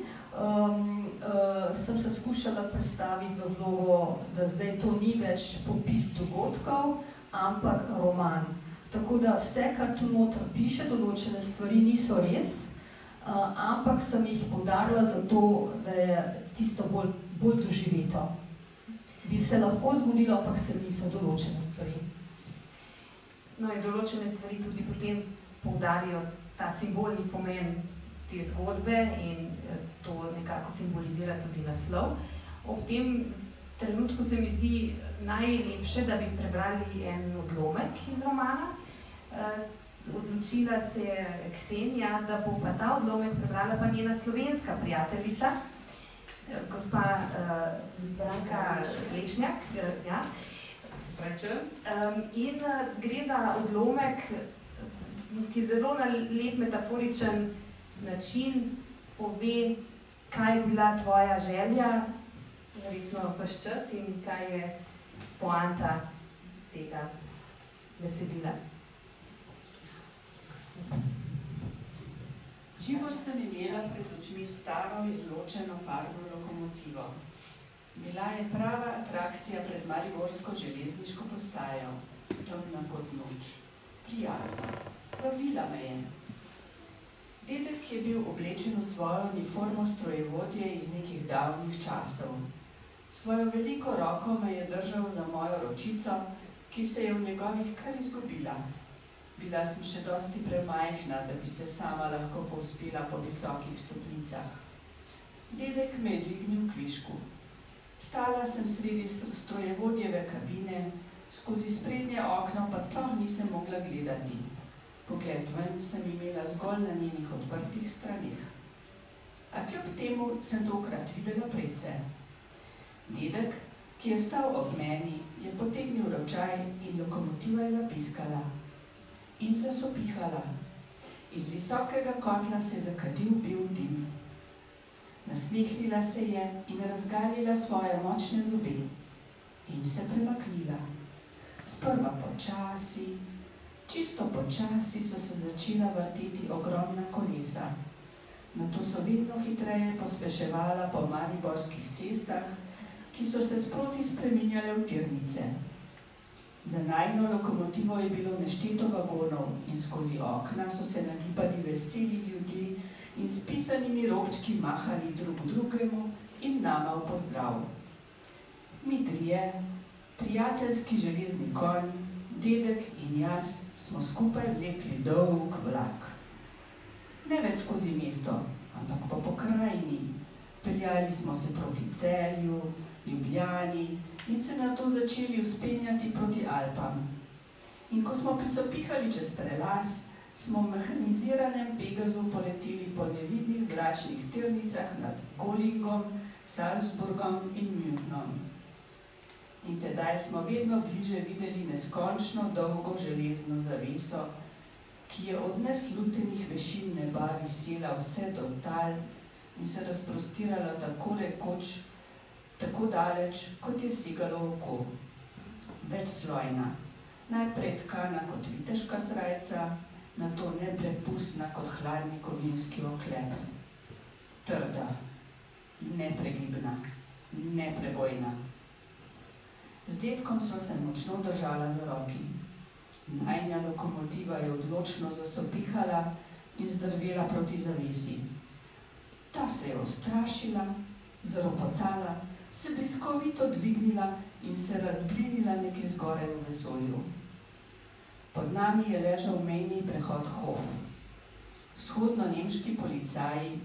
Sem se skušala predstaviti v vlogo, da zdaj to ni več popis dogodkov, ampak roman. Tako da vse, kar tu noter piše, določene stvari niso res, ampak sem jih poudarila zato, da je tisto bolj doživeto. Bi se lahko zgodilo, ampak se niso določene stvari. No in določene stvari tudi potem poudarijo ta simbolni pomen te zgodbe in to nekako simbolizira tudi naslov. Ob tem trenutku se mi zdi najlepše, da bi prebrali en odlomek iz romana. Odločila se je Ksenija, da bo pa ta odlomek prebrala pa njena slovenska prijateljica, gospa Branka Lešnjak. In gre za odlomek, ki zelo na lep metaforičen način pove, kaj je bila tvoja želja, verjetno vaš čas in kaj je poanta tega besedila. Živo sem imela pred očmi staro, izločeno parno lokomotivo. Bila je prava atrakcija pred mariborsko železniško postajo, temna kot noč, prijazna, vabila me je. Dedek je bil oblečen v svojo uniformo strojevodje iz nekih davnih časov. Svojo veliko roko me je držal za mojo ročico, ki se je v njegovih kar izgubila. Bila sem še dosti premajhna, da bi se sama lahko povzpela po visokih stopnicah. Dedek me je dvignil kvišku. Stala sem sredi strojevodjeve kabine, skozi sprednje okno pa sploh nisem mogla gledati. Pogled ven sem imela zgolj na njenih odprtih straneh. A kljub temu sem tokrat videla predse. Dedek, ki je stal ob meni, je potegnil ročaj in lokomotiva je zapiskala. In zasopihala. Iz visokega kotla se je zakadil bel dim. Nasmehnila se je in razgalila svoje močne zobe. In se premaknila. Sprva počasi, čisto počasi so se začela vrteti ogromna kolesa. Nato so vedno hitreje pospeševala po mariborskih cestah, ki so se sproti spreminjale v tirnice. Za najino lokomotivo je bilo nešteto vagonov in skozi okna so se nagibali veseli ljudje in s pisanimi robčki mahali drug drugemu in nama v pozdravu. Mi trije, prijateljski železni konj, dedek in jaz smo skupaj vlekli dolg vlak. Ne več skozi mesto, ampak po pokrajini. Peljali smo se proti Celju, Ljubljani in se nato začeli uspenjati proti Alpam. In ko smo prisopihali čez prelaz, smo v mehaniziranem Pegazu poleteli po nevidnih zračnih tirnicah nad Kolingom, Salzburgom in Münchnom. In tedaj smo vedno bliže videli neskončno dolgo železno zaveso, ki je od neslutenih vešin neba visela vse do tal in se razprostirala tako rekoč, tako daleč, kot je segalo oko. Večslojna, najprej tkana kot viteška srajca, nato neprepustna kot hladni kovinski oklep. Trda, nepregibna, neprebojna. Z dedkom sva se močno držala za roki. Najina lokomotiva je odločno zasopihala in zdrvela proti zavesi. Ta se je ustrašila, zaropotala, se bliskovito dvignila in se razblinila nekje zgoraj v vesolju. Pod nami je ležal mejni prehod Hof. Vzhodno-nemški policaji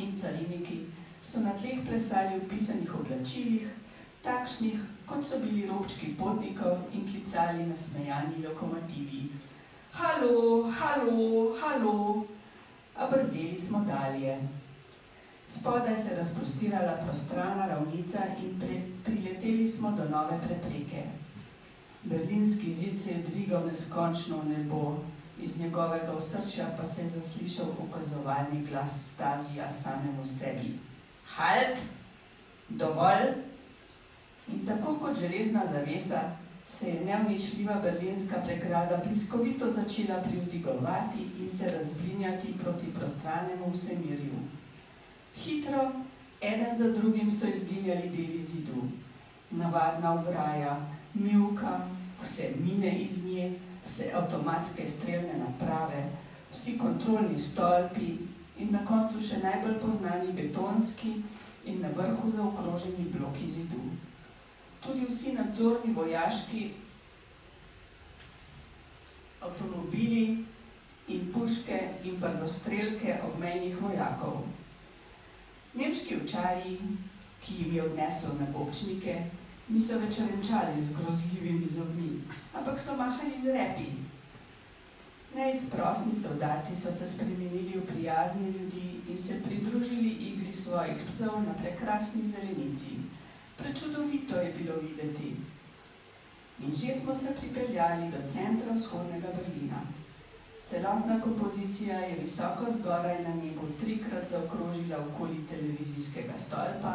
in cariniki so na tleh plesali v pisanih oblačilih, takšnih, kot so bili robčki potnikov, in klicali nasmejani lokomotivi. Halo, halo, halo, a brzeli smo dalje. Spodaj se je razprostirala prostrana ravnica in prileteli smo do nove prepreke. Berlinski zid se je dvigal neskončno v nebo, iz njegovega osrčja pa se je zaslišal ukazovalni glas Stazija samemu sebi. Halt! Dovolj! In tako kot železna zavesa se je neuničljiva berlinska pregrada bliskovito začela privdigovati in se razblinjati proti prostranemu vsemirju. Hitro, eden za drugim so izginjali deli zidu. Navadna ograja, mivka, vse mine iz nje, vse avtomatske strelne naprave, vsi kontrolni stolpi in na koncu še najbolj poznani betonski in na vrhu zaokroženi bloki zidu. Tudi vsi nadzorni vojaški avtomobili in puške in brzostrelke obmejnih vojakov. Nemški ovčarji, ki jim je odneslo nagobčnike, niso več renčali z grozljivimi zobmi, ampak so mahali z repi. Neizprosni soldati so se spremenili v prijazne ljudi in se pridružili igri svojih psov na prekrasni zelenici. Prečudovito je bilo videti. In že smo se pripeljali do centra vzhodnega Berlina. Celotna kompozicija je visoko zgoraj na nebu trikrat zaokrožila okoli televizijskega stolpa,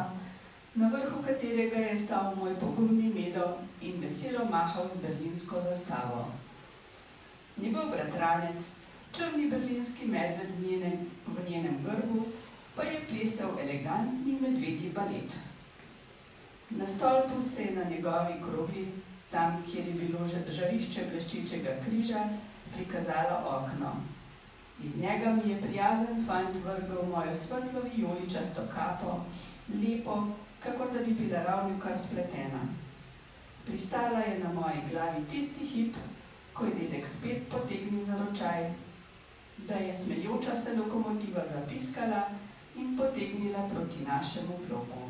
na vrhu katerega je stal moj pogumni Medo in veselo mahal z berlinsko zastavo. Njegov bratranec, črni berlinski medved v njenem grbu, pa je plesal elegantni medvedji balet. Na stolpu se je na njegovi krogli, tam, kjer je bilo žarišče bleščečega križa, prikazalo okno. Iz njega mi je prijazen fant vrgal mojo svetlo vijoličasto kapo, lepo, kakor da bi bila ravnokar spletena. Pristala je na moji glavi tisti hip, ko je dedek spet potegnil za ročaj, da je smejoča se lokomotiva zapiskala in potegnila proti našemu bloku.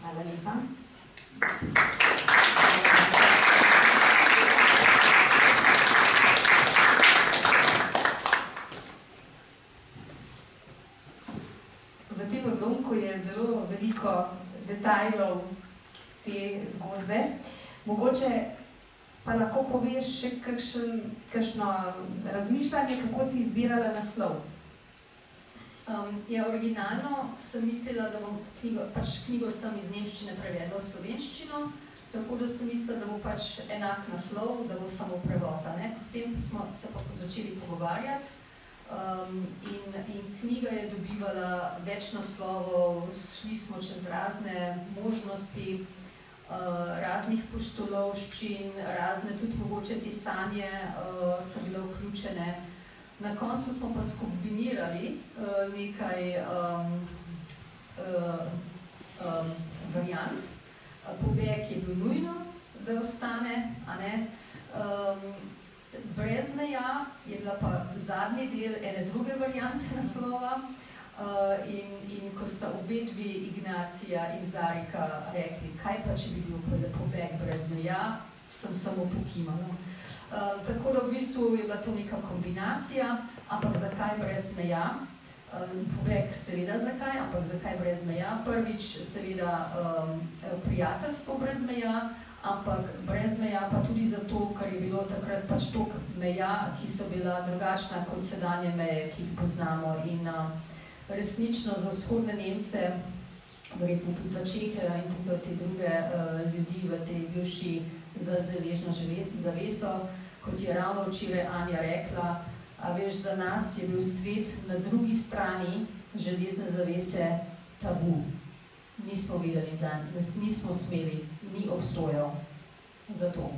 Hvala lepa. V tem odlomku je zelo veliko detajlov te zgodbe. Mogoče pa lahko poveš še kakšno razmišljanje, kako si izbirala naslov. Ja, originalno sem mislila, da bom knjigo sem iz nemščine prevedla v slovenščino, tako da sem mislila, da bo pač enak naslov, da bo samo prevota. Potem smo se pa začeli pogovarjati in knjiga je dobivala več naslovov, šli smo čez razne možnosti, raznih pustolovščin, razne tudi mogoče te sanje so bile vključene. Na koncu smo pa skombinirali nekaj variant. Pobeg je bil nujno, da ostane, a ne. Brez meja je bila pa zadnji del ene druge variante naslova. in ko sta obedvi Ignacija in Zarika rekli, kaj pa če bi bil Pobeg brez meja, sem samo pokimala. Tako da v bistvu je bila to neka kombinacija, ampak zakaj brez meja? Pobeg seveda zakaj, ampak zakaj brez meja? Prvič seveda prijateljstvo brez meja, ampak brez meja pa tudi zato, ker je bilo takrat pač toliko meja, ki so bila drugačna kot sedanje meje, ki jih poznamo, in resnično za vzhodne Nemce, verjetno tudi za Čehe in tudi te druge ljudi v tej bivši zazeležno zaveso, kot je ravno včeraj Anja rekla, a veš, za nas je bil svet na drugi strani železne zavese tabu. Nismo videli zanj, nas nismo smeli, ni obstojal za to.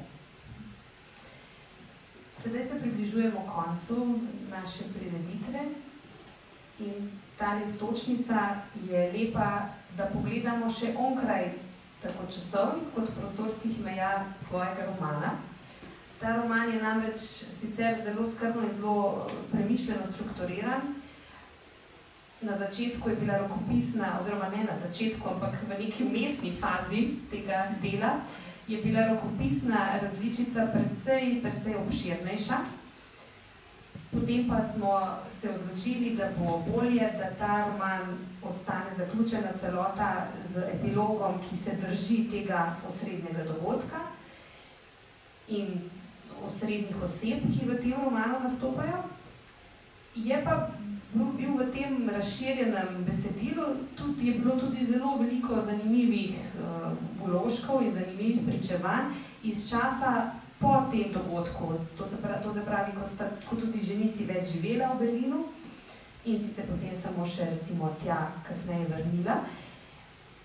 Sedaj se približujemo koncu naše prireditve in ta listočnica je lepa, da pogledamo še onkraj tako časovnih kot prostorskih meja tvojega romana. Ta roman je namreč sicer zelo skrbno in zelo premišljeno strukturiran. Na začetku je bila rokopisna, oziroma ne na začetku, ampak v neki mestni fazi tega dela, je bila rokopisna različica precej obširnejša. Potem pa smo se odločili, da bo bolje, da ta roman ostane zaključena celota z epilogom, ki se drži tega osrednjega dogodka in osrednjih oseb, ki v tem romanu nastopajo. Je pa bil v tem razširjenem besedilu, je bilo tudi zelo veliko zanimivih vložkov in zanimivih pričevanj iz časa po tem dogodku. To se pravi, ko tudi že nisi več živela v Berlinu in si se potem samo še recimo tja kasneje vrnila.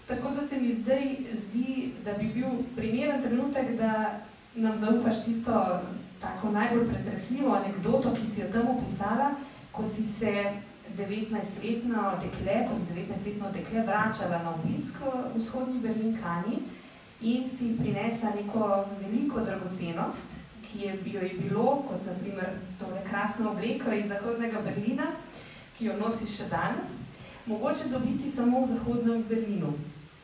Tako da se mi zdaj zdi, da bi bil primeren trenutek, da nam zaupaš tisto tako najbolj pretresljivo anekdoto, ki si jo tam opisala, ko si se 19-letno dekle vračala na obisk v vzhodni Berlinkani in si prinesla neko veliko dragocenost, ki jo je bilo, kot na primer tole krasno obleko iz zahodnega Berlina, ki jo nosiš še danes, mogoče dobiti samo v zahodnem Berlinu.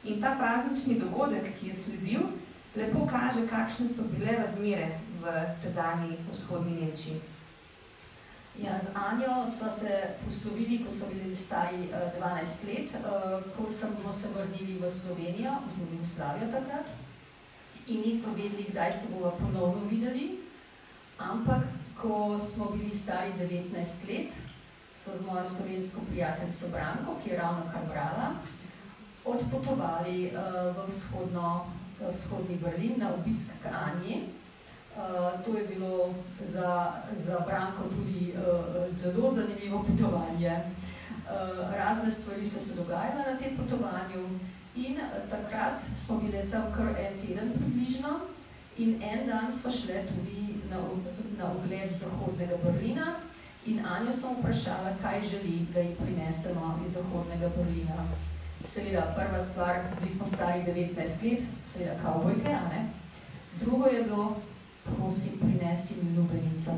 In ta praznični dogodek, ki je sledil, lepo kaže, kakšne so bile razmere v tedanji vzhodni Nemčiji. Ja, z Anjo sva se poslovili, ko so bili stari 12 let, ko smo se vrnili v Slovenijo, oziroma v Jugoslavijo takrat, in nismo vedeli, kdaj se bova ponovno videli, ampak ko smo bili stari 19 let, sva z mojo slovensko prijateljico Branko, ki je ravno kar brala, odpotovali v vzhodni Berlin na obisk k Anji. To je bilo za Branko tudi zelo zanimivo potovanje. Razne stvari so se dogajale na tem potovanju in takrat smo bile tam kar en teden približno in en dan smo šle tudi na ogled zahodnega Berlina in Anjo sem vprašala, kaj želi, da ji prinesemo iz zahodnega Berlina. Seveda, prva stvar, bili smo stari 19 let, seveda kavbojke, a ne? Drugo je bilo, prosim, prinesi mi lubenico.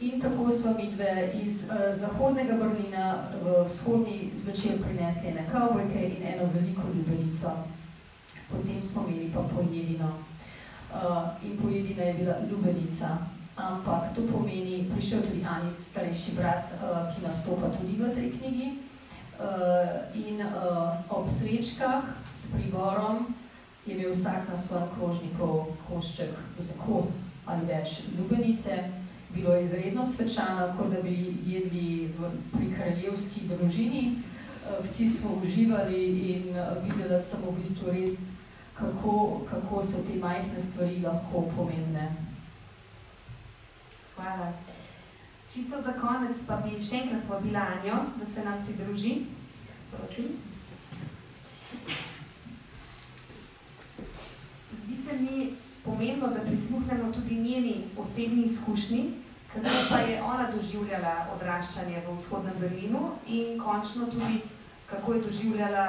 In tako sva midve iz zahodnega Berlina v vzhodni zvečer prinesli ene kavbojke in eno veliko lubenico. Potem smo imeli pa pojedino. In pojedina je bila lubenica. Ampak to pomeni, prišel tudi Anis, starejši brat, ki nastopa tudi v tej knjigi, in ob svečkah s priborom je imel vsak na svojem krožniku košček, kos ali več lubenice. Bilo je izredno svečano, kot da bi jedli pri kraljevski družini. Vsi smo uživali in videla sem v bistvu res, kako so te majhne stvari lahko pomembne. Hvala. Čisto za konec pa bi še enkrat povabila Anjo, da se nam pridruži. Prosim. Zdi se mi pomembno, da prisluhnemo tudi njeni osebni izkušnji, kako pa je ona doživljala odraščanje v vzhodnem Berlinu in končno tudi, kako je doživljala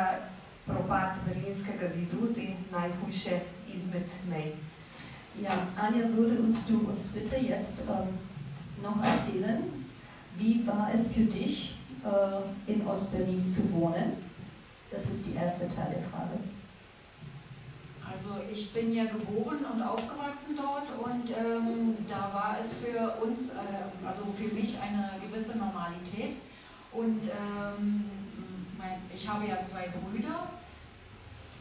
propad berlinskega zidu, te najhujše izmed mej. Ja, Anja, würde uns du uns bitte jetzt noch erzählen, wie war es für dich, in Ostberlin zu wohnen? Das ist die erste Teil der Frage. Also ich bin ja geboren und aufgewachsen dort und da war es für uns, also für mich eine gewisse Normalität. Und ich habe ja zwei Brüder.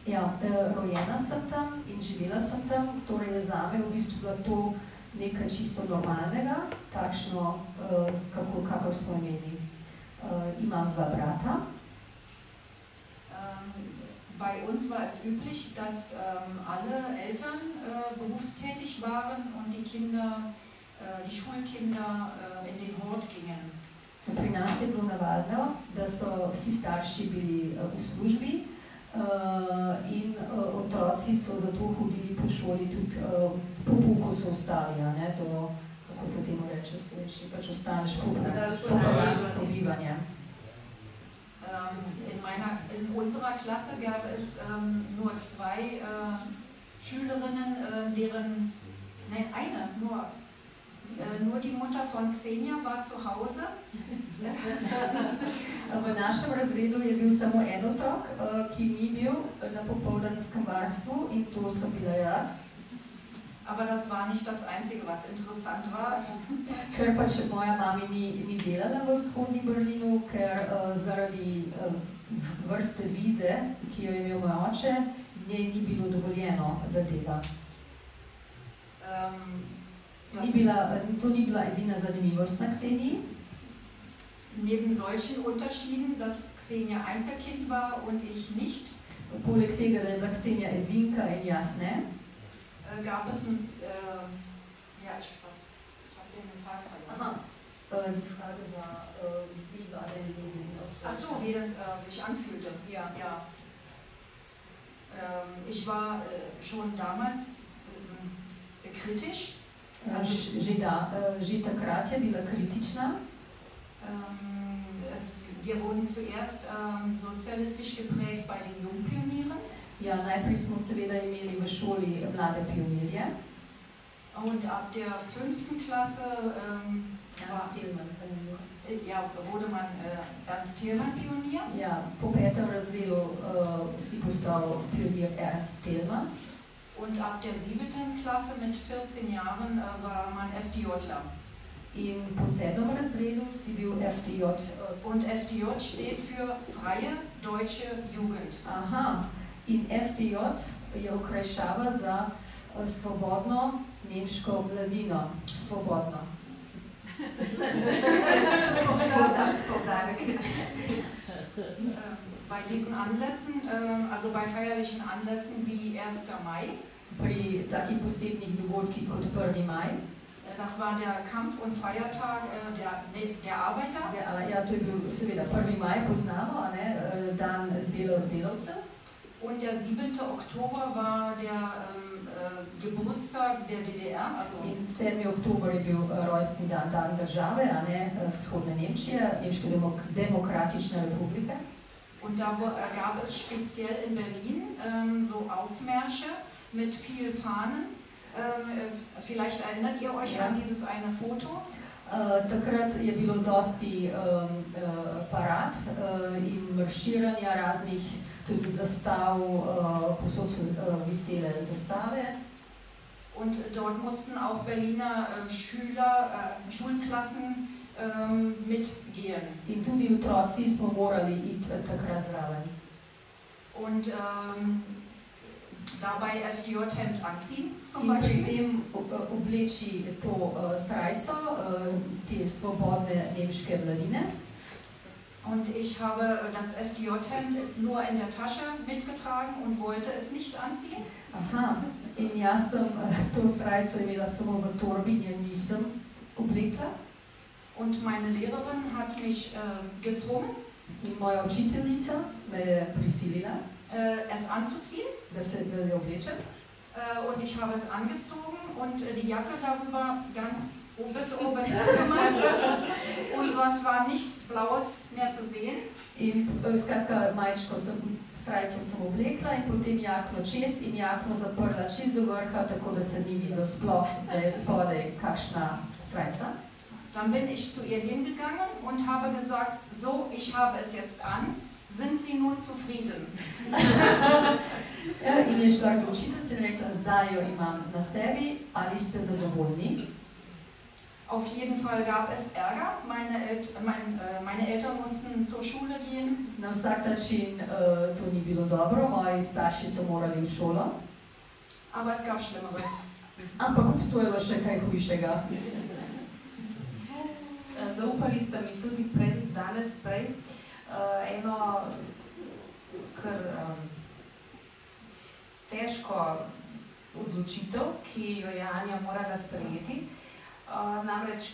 Ja, rojena sem tam in živela sem tam, torej je zame v bistvu bila to nekaj čisto normalnega, takšno, kakor smo imeli. Imam dva brata. Bei uns war es üblich, dass alle Eltern berufstätig waren und die Kinder, die Schulkinder in den Hort gingen. Pri nas je bilo navadno, da so vsi starši bili v službi in otroci so zato hodili po šoli, tudi po pouku so ostali, do, kako se temu reče, pač ostaneš popoldansko bivanje. In unserer Klasse gab es nur zwei Schülerinnen, deren, nein, eine, nur die Mutter von Ksenija war zu Hause. V našem razredu je bil samo en otrok, ki ni bil na popoldanskem varstvu in to sem bila jaz. Aber das war nicht das Einzige, was interessant war. Ker pač moja mama ni delala v vzhodnem Berlinu, ker zaradi vrste vize, ki jo je imel moj oče, njej ni bilo dovoljeno, da dela. To ni bila edina zanimivost na Kseniji. Neben solchen Unterschieden, dass Ksenija Einzelkind war und ich nicht. Poleg tega, da je bila Ksenija edinka in jaz ne. Gab es ein, ja, ich habe den Frage verloren. Aha, die Frage war, wie war dein Leben in Ostberlin? Ach so, wie das sich anfühlte. Ja, ja. Ich war schon damals kritisch. Že takrat je bila kritična. Wir wurden zuerst sozialistisch geprägt bei den Jungpionieren. Ja, najprej smo seveda imeli v šoli mlade pionirje. Und ab der 5. Klasse wurde man Ernst Thälmann Pionier. Ja, po 5. razredu si postal pionir Ernst Thälmann. Und ab der 7. Klasse mit 14 Jahren war man FDJler. In po 7. razredu si bil FDJ. Und FDJ steht für Freie Deutsche Jugend. Aha. In FDJ je okrajšava za svobodno nemško mladino. Svobodno. Bei diesen Anlässen, also bei feierlichen Anlässen wie 1. Mai, pri takih posebnih dogodkih kot 1. Maj, das war der Kampf- und Feiertag der Arbeiter. Ja, to je bil seveda 1. Maj, poznamo, dan delavcev. Und der 7. Oktober war der Geburtstag der DDR. Also in 7. Oktober je bil rojstni dan države, vzhodne Nemčije, Nemške demokratične republike. Und da gab es speziell in Berlin so Aufmärsche mit viel Fahnen. Vielleicht erinnert ihr euch an dieses eine Foto. Takrat je bilo dosti parad in marširanja raznih tudi zastav, posod so visele zastave. Und dort mussten auch Berliner Schulklassen mitgehen. In tudi otroci smo morali iti takrat zraven. Und dabei FDJ-Hemd anziehen, zum Beispiel. In pri tem obleči to srajco, te svobodne nemške mladine. Und ich habe das FDJ-Hemd nur in der Tasche mitgetragen und wollte es nicht anziehen. Aha, in jaz sem to srajco imela samo v torbi, in je nisem oblekla. Und meine Lehrerin hat mich gezwungen, moja učiteljica me je prisilila, es anzuziehen, da jo oblečem. Und ich habe es angezogen und die Jacke darüber ganz bis oben zugemacht und es war nichts Blaues mehr zu sehen. In skratka majčko sem srajco sem oblekla in potem jakno čez in jakno zaprla čez do vrha, tako da se ni videlo sploh, da je spodaj kakšna srajca. Dann bin ich zu ihr hingegangen und habe gesagt, so, ich habe es jetzt an, sind Sie nun zufrieden? In je šla k učiteljici in rekla, zdaj jo imam na sebi, ali ste zadovoljni? Auf jeden Fall gab es Ärger. Meine Eltern mussten zur Schule gehen. Na vsak način to ni bilo dobro, moji starši so morali v šolo. Aber es gab Schlimmeres. Ampak obstojilo še kaj hujšega. Zaupali ste mi tudi danes prej eno kar težko odločitev, ki jo je Anja morala sprejeti. Namreč,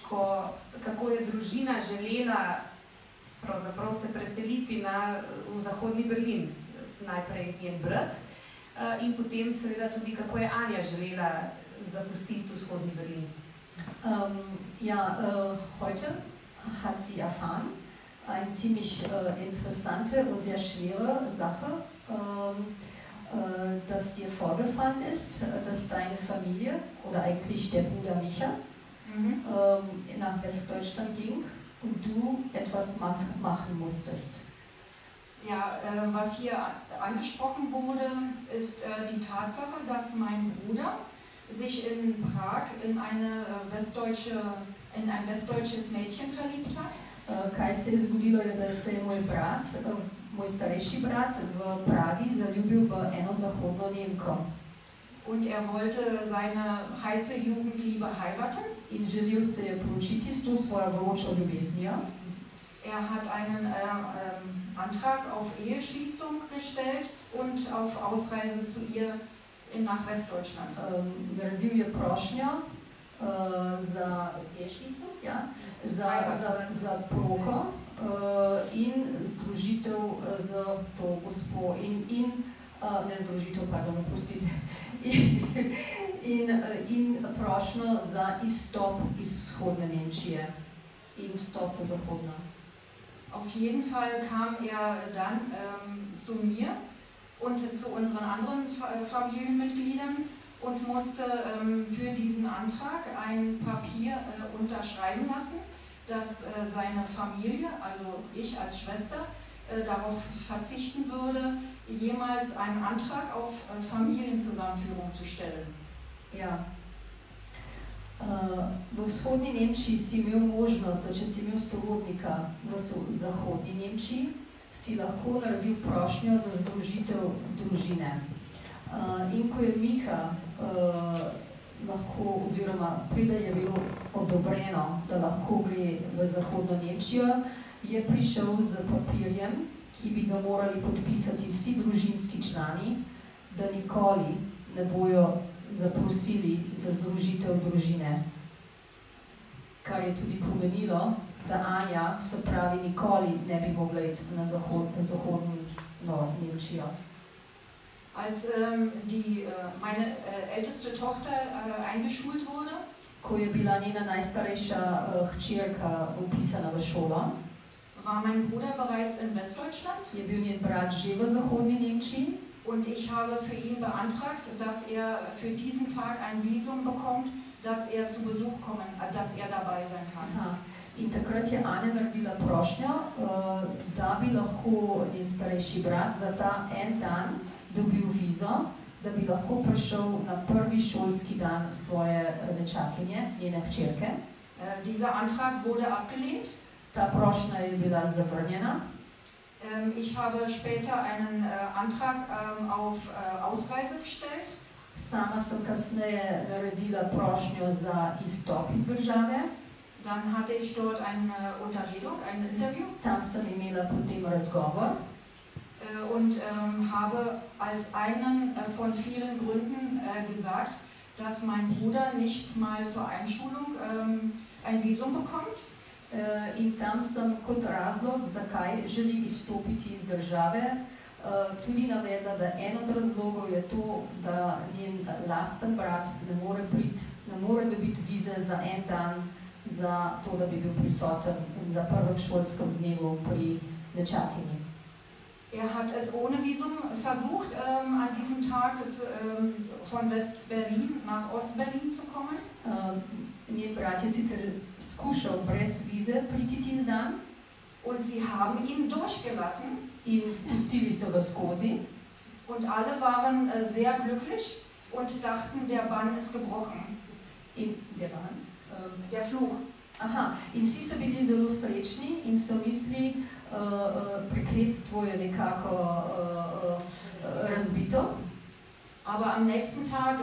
kako je družina želela se preseliti v Zahodni Berlin, najprej njen brat, in potem seveda tudi, kako je Anja želela zapustiti Vzhodni Berlin. Ja, heute hat sie erfahren, eine ziemlich interessante und sehr schwere Sache, dass dir vorgefallen ist, dass deine Familie oder eigentlich der Bruder Micha nach Westdeutschland ging und du etwas machen musstest. Ja, was hier angesprochen wurde, ist die Tatsache, dass mein Bruder sich in Prag in ein westdeutsches Mädchen verliebt hat. Kaj se je zgodilo je, da se je moj starejši brat v Pragi zaljubil v eno zahodno Nemko. Und er wollte seine heiße Jugendliebe heiraten. In želil se je poročiti s to svojo vročo ljubeznijo. Er hat einen Antrag auf Eheschließung gestellt und auf Ausreise zu ihr nach Westdeutschland. Naredil je prošnjo za Eheschließung, za poroko in združitev z to gospo in ne združitev, pardon, oprostite, in prošnjo za izstop iz vzhodne Nemčije in vstop v zahodno. Auf jeden Fall kam er dann zu mir und zu unseren anderen Familienmitgliedern und musste für diesen Antrag ein Papier unterschreiben lassen, dass seine Familie, also ich als Schwester, darauf verzichten würde, jemals einen Antrag auf Familienzusammenführung zu stellen. Ja. V vzhodni Nemčiji si imel možnost, da če si imel sorodnika v zahodni Nemčiji, si lahko naredil prošnjo za združitev družine. In ko je Miha lahko, oziroma preden je bilo odobreno, da lahko gre v zahodno Nemčijo, je prišel z papirjem, ki bi ga morali podpisati vsi družinski člani, da nikoli ne bojo zaprosili za združitev družine. Kar je tudi pomenilo, da Anja, se pravi, nikoli ne bi mogla iti na zahodno Nemčijo. Als meine älteste Tochter eingeschult wurde, ko je bila njena najstarejša hčerka upisana v šolo, war mein Bruder bereits in Westdeutschland, je bil njen brat že v zahodni Nemčiji, und ich habe für ihn beantragt, dass er für diesen Tag ein Visum bekommt, dass er zu Besuch kommen, dass er dabei sein kann. Aha. In takrat je Anja naredila prošnjo, da bi lahko njen starejši brat za ta en dan dobil vizo, da bi lahko prišel na prvi šolski dan svoje nečakinje, njene hčerke. Dieser Antrag wurde abgelehnt. Ta prošnja je bila zavrnjena. Ich habe später einen Antrag auf Ausreise gestellt. Sama sem kasneje naredila prošnjo za izstop iz države. Dann hatte ich dort eine Unterredung, ein Interview. Tam sem imela potem razgovor. Und habe als einen von vielen Gründen gesagt, dass mein Bruder nicht mal zur Einschulung ein Visum bekommt. In tam sem kot razlog, zakaj želi izstopiti iz države, tudi navedla, da en od razlogov je to, da njen lasten brat ne more dobiti vize za en dan, za to, da bi bil prisoten za prvem šolskem dnevu pri nečakinji. Er hat es ohne Visum versucht, an diesem Tag von West-Berlin nach Ost-Berlin zu kommen. Njen brat je sicer skušal brez vize priti tih dan. Und sie haben ihn durchgelassen. In spustili so ga skozi. Und alle waren sehr glücklich und dachten, der Bann ist gebrochen. Der Fluch. Aha, in vsi so bili zelo srečni in so mislili, prekletstvo je nekako razbito. Aber am nächsten Tag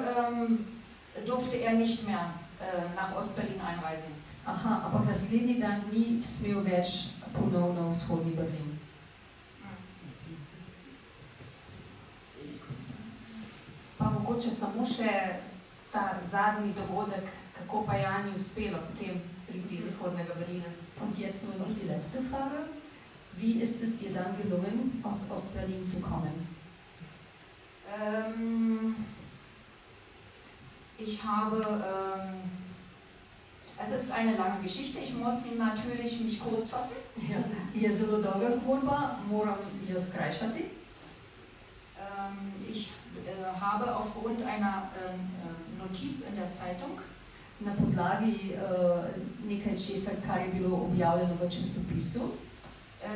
durfte er nicht mehr nach Ostberlin einreisen. Aha, aber naslednji dan ni smel več ponovno v vzhodni Berlin. Pa mogoče samo še ta zadnji dogodek, kako pa Jani uspelo potem priti iz vzhodnega Berlina. Und jetzt nur noch die letzte Frage. Wie ist es dir dann gelungen, aus Ostberlin zu kommen? Ich habe, es ist eine lange Geschichte, ich muss ihn natürlich mich kurz fassen. Je zelo dolga zgodba, moram jo skrajšati. Ich habe aufgrund einer Notiz in der Zeitung na podlagi nekaj česa, kar je bilo objavljeno v časopisu,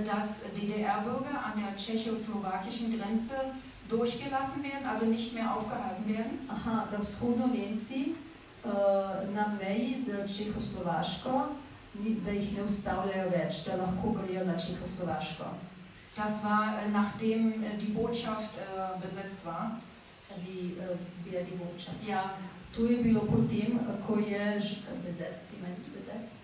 dass DDR-Bürger an der tschechoslowakischen Grenze durchgelassen werden, also nicht mehr aufgehalten werden. Aha, da vzhodno-Nemci na meji z Čehoslovaško, da jih ne ustavljajo več, da lahko grejo na Čehoslovaško. Das war, nachdem die Botschaft besetzt war. Bila die Botschaft? Ja. To je bilo potem, ko je besetzt, wie meinst du besetzt?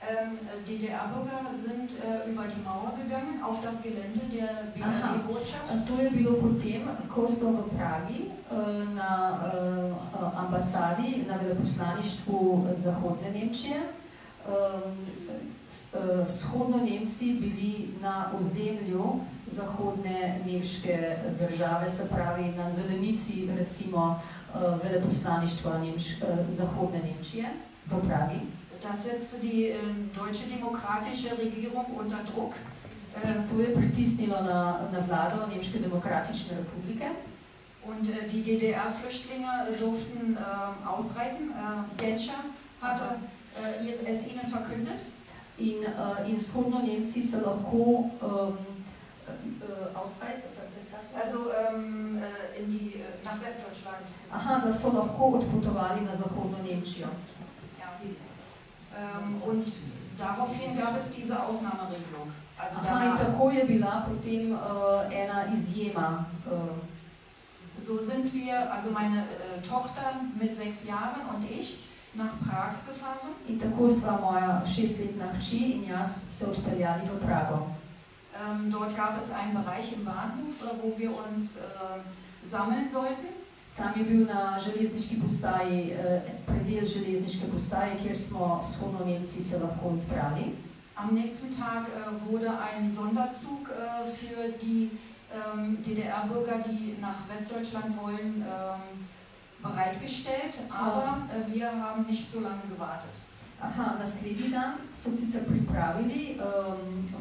DDR-Bürger sind über die Mauer gegangen, auf das Gelände der BRD-Botschaft. To je bilo potem, ko so v Pragi na ambasadi, na veleposlaništvu Zahodne Nemčije, vzhodno-Nemci bili na ozemlju zahodne nemške države, se pravi na zelenici, recimo, veleposlaništva Zahodne Nemčije v Pragi. Das setzte die deutsche demokratische Regierung unter Druck. To je pritisnilo na vlado Nemške demokratične republike. Und die DDR-Flüchtlinge durften ausreisen. Genscher hatte es ihnen verkündet. In Vzhodno-Nemci se lahko also nach Westdeutschland. Aha, da so lahko odpotovali na Zahodno Nemčijo. Und daraufhin gab es diese Ausnahmeregelung. Aha, in tako je bila potem ena izjema. So sind wir, also meine Tochter mit 6 Jahren und ich, nach Prag gefahren. In tako sva moja 6-letna hči in jaz se odpeljali v Prago. Dort gab es einen Bereich im Bahnhof, wo wir uns sammeln sollten. Tam je bil na železniški postaji, predel železniške postaje, kjer smo vzhodno-Nemci se lahko zbrali. Am nächsten Tag wurde ein Sonderzug für die DDR-Bürger, die nach Westdeutschland wollen, bereitgestellt, aber wir haben nicht so lange gewartet. Aha, naslednji dan so sicer pripravili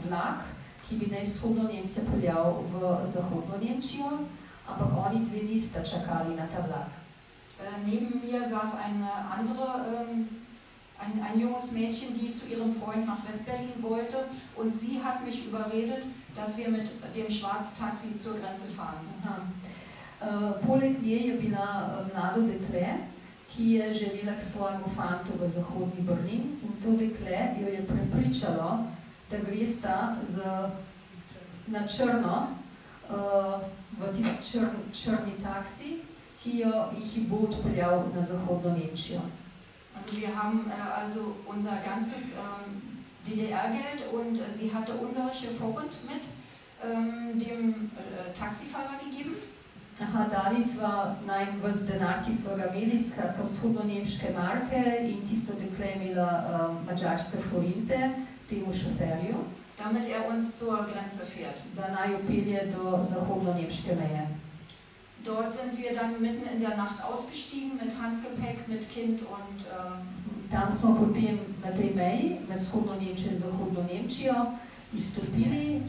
vlak, ki bi naj vzhodno Nemce peljal v Zahodno Nemčijo, ampak oni dve nista čakali na ta vlak. Neben mir saß ein junges Mädchen, die zu ihrem Freund nach Westberlin wollte, und sie hat mich überredet, dass wir mit dem Schwarztaxi zur Grenze fahren. Poleg nje je bila mlado dekle, ki je želela k svojemu fantu v Zahodni Berlin, in to dekle jo je prepričalo, da gresta na črno v tisti črni taksi, ki jih bo odpeljal na Zahodno Nemčijo. Wir haben also unser ganzes DDR-Geld und sie hatte ungarische Vorrat mit dem Taxifahrer gegeben. Aha, dali sva najn vz denar, ki sva ga imeli, skratka vzhodno-nemške marke, in tisto dekle imela madžarske forinte, temu šoferju, da naj jo pelje do zahodno-nemške meje. Tam smo potem na tej meji, med vzhodno Nemčijo in zahodno Nemčijo, izstopili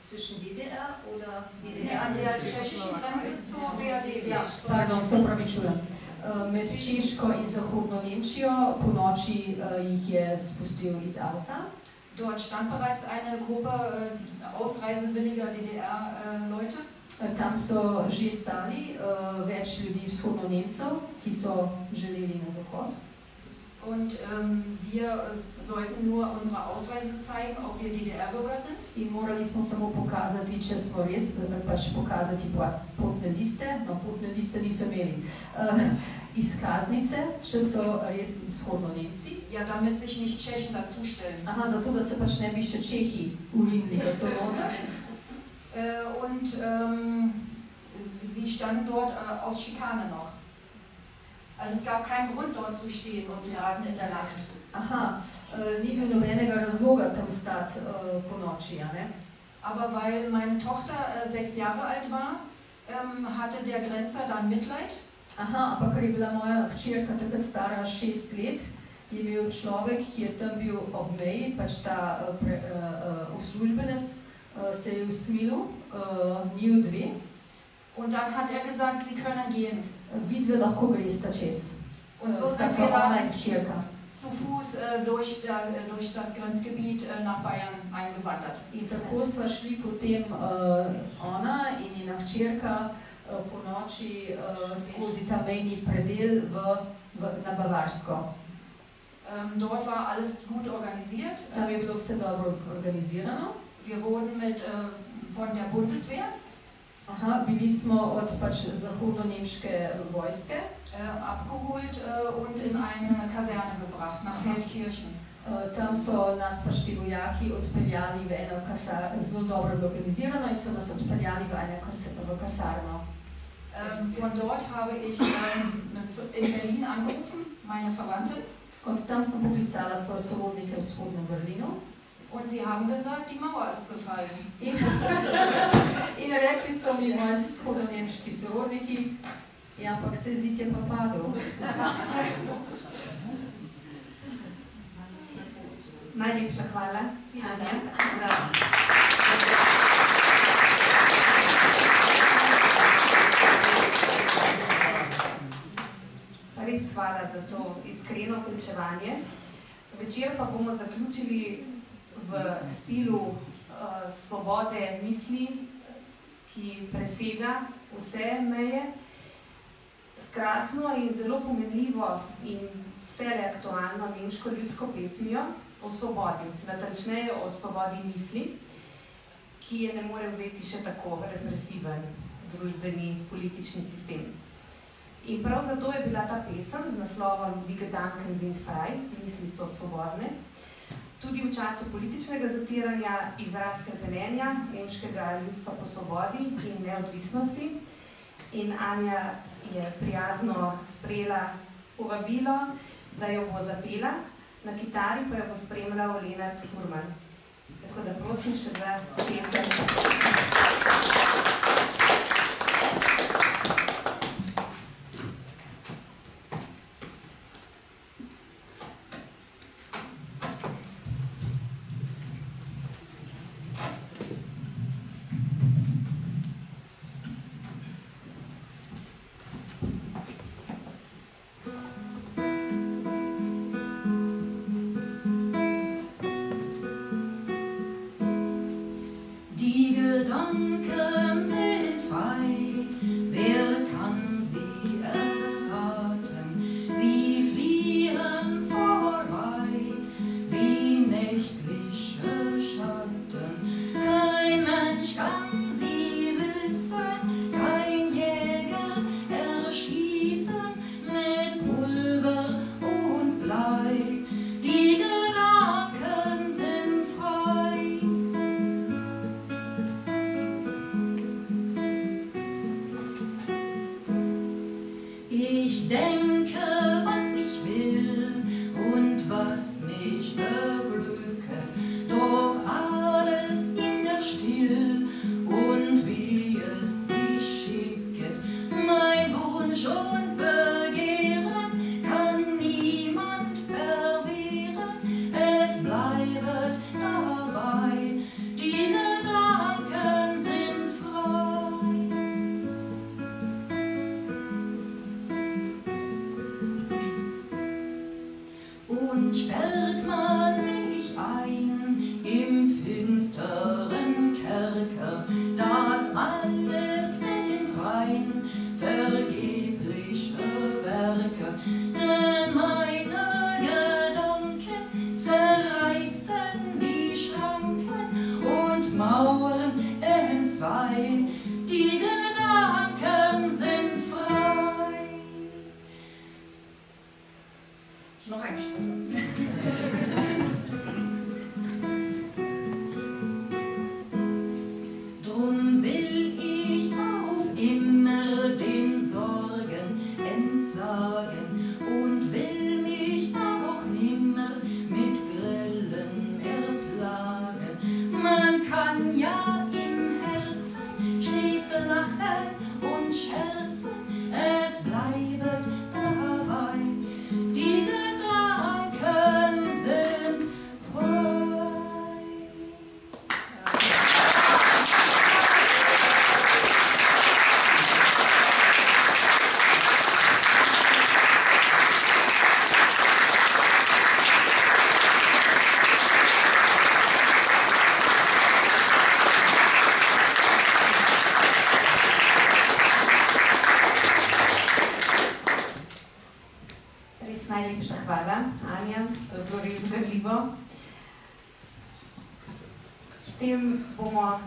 zwischen DDR oder DDR. Pardon, se opravičujem. med Češko in zahodno Nemčijo, po noči jih je spustil iz avta. Dort stand bereits eine Gruppe ausreisenwilliger DDR-Leute. Tam so že stali več ljudi vzhodno Nemcev, ki so želeli na zahod. Und wir sollten nur unsere Ausweise zeigen, ob wir DDR-Bürger sind. In morali smo samo pokazati, če smo res, pač pokazati potne liste, no potne liste niso imeli, izkaznice, če so res izhodno Nemci. Ja, damit sich nicht Tschechen dazu stellen. Aha, zato, da se pač ne bi še Čehi urinili v to noter. Und sie standen dort aus Schikane noch. Also es gab keinen Grund, dort zu stehen und zu warten in der Nacht. Aha, nie bil nobenega razloga tam stati po noči, ja ne? Aber weil meine Tochter 6 Jahre alt war, hatte der Grenzer dann Mitleid. Aha, ampak ker je bila moja hčerka takrat stara 6 let, je bil človek, ki je tam bil ob meji, pač ta uslužbenec, se je usmilil, njiju dve. Und dann hat er gesagt, sie können gehen. Vidve lahko gresta čez. Und so sind wir dann zu Fuß durch das Grenzgebiet nach Bayern eingewandert. In tako sva šli potem ona in njena hčerka po noči skozi ta mejni predel na Bavarsko. Dort war alles gut organisiert. Tam je bilo vse dobro organizirano. Wir wurden mit von der Bundeswehr. Aha, bili smo od pač zahodno-nemške vojske abgeholt und in eine Kaserne gebracht, nach Feldkirchen. Tam so nas pač ti vojaki odpeljali v eno kasarno, zelo dobro organizirano, in so nas odpeljali v eno kasarno. Von dort habe ich in Berlin angerufen, meine Verwandte. Od tam sem poklicala svoje sorodnike v vzhodnem Berlinu. Und sie haben gesagt, die Mauer ist gefallen. In rekli so mi moji vzhodno-nemški sorodniki, ja, ampak se zid je pa padel. Najlepša hvala. Res hvala za to iskreno pričevanje. Večer pa bomo zaključili v stilu svobode misli, ki presega vse meje, s krasno in zelo pomenljivo in vsele aktualno nemško ljudsko pesmijo o svobodi, natančneje o svobodi misli, ki je ne more vzeti še tako represiven družbeni politični sistem. In prav zato je bila ta pesem z naslovom Die Gedanken sind frei, misli so svobodne, tudi v času političnega zatiranja, izraz krepenenja nemškega ljudstva po svobodi in neodvisnosti. In Anja je prijazno sprejela povabilo, da jo bo zapela, na kitari pa jo bo spremljal Lenart Furman. Tako da prosim še za pesem. Die Gedanken Mauern entzwei, die Gedanken sind frei. Noch ein Stück. Drum will ich auf immer den Sorgen entsagen und will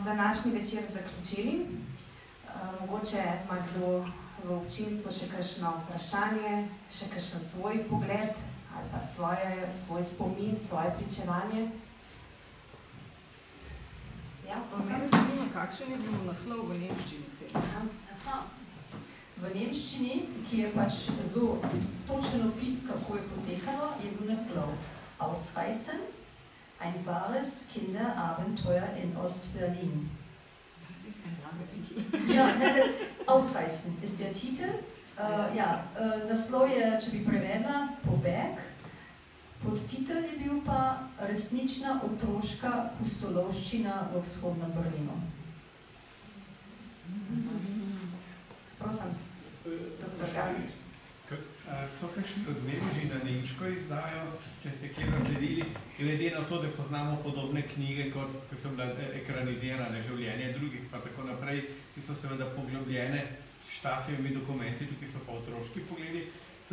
današnji večer zaključili. Mogoče ima kdo v občinstvu še kakšno vprašanje, še kakšen svoj pogled ali pa svoj spomin, svoje pričevanje. Ja, povem. Kakšen je bil naslov v nemščini? V nemščini, ki je pač zelo točen opis, kako je potekalo, je bil naslov Ausreisen Einbares Kinderabenteuer in Ostberlin. Das ist ein langer Titel. Ja, das Ausreisen ist der Titel. Ja, naslov je, če bi prevedla, Pobeg. Podtitel je bil pa Resnična otroška pustolovščina v vzhodnem Berlinu. Prosim, doktor Škerl. So kakšni odmeži na nemško izdajo, če ste kje zasledili, glede na to, da poznamo podobne knjige, kot so bile ekranizirane, Življenje drugih, pa tako naprej, ki so seveda poglobljene s štasevimi dokumenti, tukaj so pa otroški pogledi.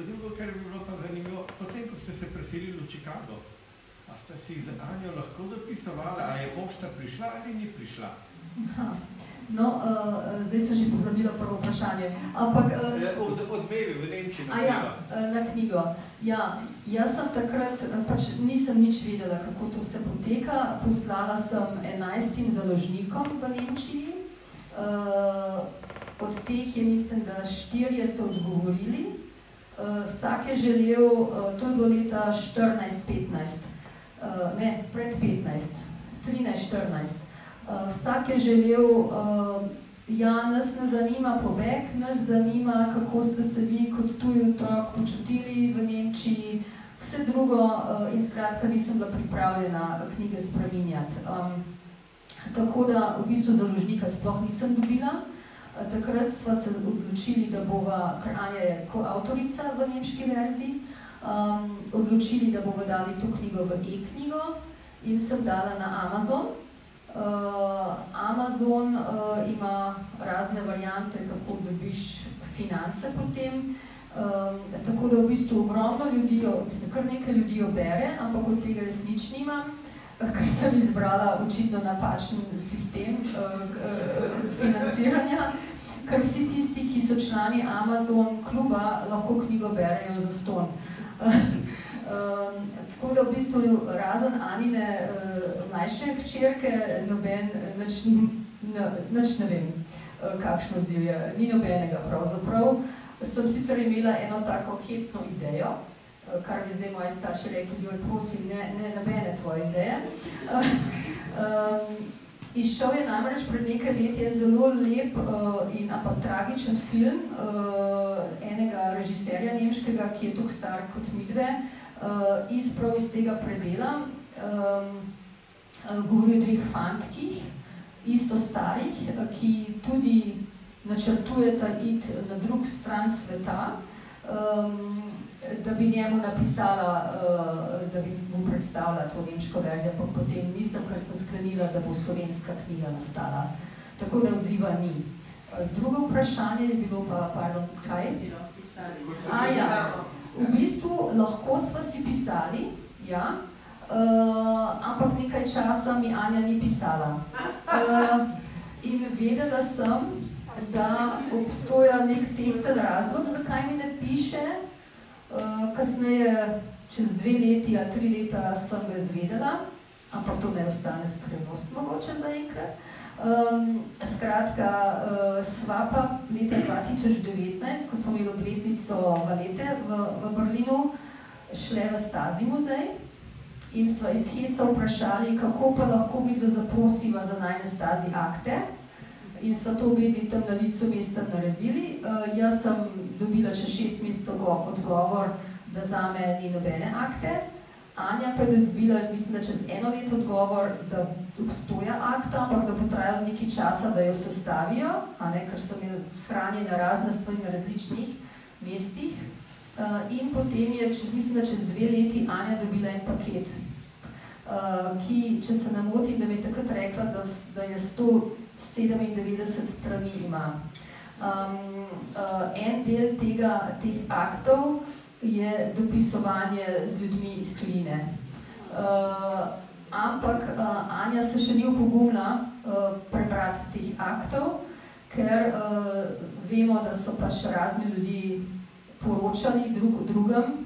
To drugo, kar bi bilo pa zanimivo, potem, ko ste se preselili v Chicago, a ste si z Anjo lahko dopisovali, a je pošta prišla ali ni prišla? No, zdaj sem že pozabila prvo vprašanje, ampak... Odmevi v nemščini. A ja, na knjigo. Ja, jaz sem takrat, pač nisem nič vedela, kako to vse poteka. Poslala sem 11 založnikom v Nemčiji. Od teh je, mislim, da 4 so odgovorili. Vsak je želel, to je bilo leta 14-15, ne, pred 15, 13-14. Vsak je želel, ja, nas ne zanima pobeg, nas zanima, kako ste se vi kot tuj otrok počutili v Nemčiji, vse drugo in skratka nisem bila pripravljena knjige spreminjati. Tako da v bistvu založnika sploh nisem dobila. Takrat sva se odločili, da bova, ker Anja je koavtorica v nemški verziji, odločili, da bova dali to knjigo v e-knjigo in sem dala na Amazon. Amazon ima razne variante, kako dobiš finance potem, tako da v bistvu ogromno ljudi, kar nekaj ljudi obere, ampak od tega jaz nič nimam, ker sem izbrala očitno napačen sistem financiranja, ker vsi tisti, ki so člani Amazon kluba, lahko knjigo berejo za ston. Tako da v bistvu razen Anine mlajše hčerke noben, nič ne vem, kakšen odziv je, ni nobenega pravzaprav. Sem sicer imela eno tako hecno idejo, kar bi zdaj moji starši rekli, joj prosim, ne nobene tvoje ideje. Izšel je namreč pred nekaj leti en zelo lep in tragičen film enega režiserja nemškega, ki je toliko star kot midve, prav iz tega predela. Govori o dveh fantkih, isto starih, ki tudi načrtujeta iti na drug stran sveta, da bi njemu napisala, da bi mu predstavila to nemško verzijo, pa potem nisem, ker sem sklenila, da bo slovenska knjiga nastala. Tako da odziva ni. Drugo vprašanje je bilo pa, pardon, kaj? V bistvu lahko sva si pisali, ja, ampak nekaj časa mi Anja ni pisala. In vedela sem, da obstoja nek tehten razlog, zakaj mi ne piše. Kasneje, čez 2 leti ali 3 leta sem ga izvedela, ampak to ne ostane skrivnost mogoče zaenkrat. Skratka, sva pa leta 2019, ko smo imeli obletnico Valete v Berlinu, šle v Stazi muzej in sva iz heca vprašali, kako pa lahko midva zaprosiva za najne Stazi akte in sva to obletni tam na licu mesta naredili. Jaz sem dobila še 6 mesecev odgovor, da zame ni nobene akte. Anja pa je dobila, mislim, da čez 1 leto odgovor, da obstoja akta, ampak da bo trajalo nekaj časa, da jo sestavijo, ker so imeli shranjene razne stvari na različnih mestih. In potem je, mislim, da čez 2 leti Anja dobila en paket, ki, če se ne motim, da mi je takrat rekla, da je 197 strani ima. En del teh aktov je dopisovanje z ljudmi iz tujine. Ampak Anja se še ni upogumila prebrati teh aktov, ker vemo, da so pač razni ljudi poročali drug o drugem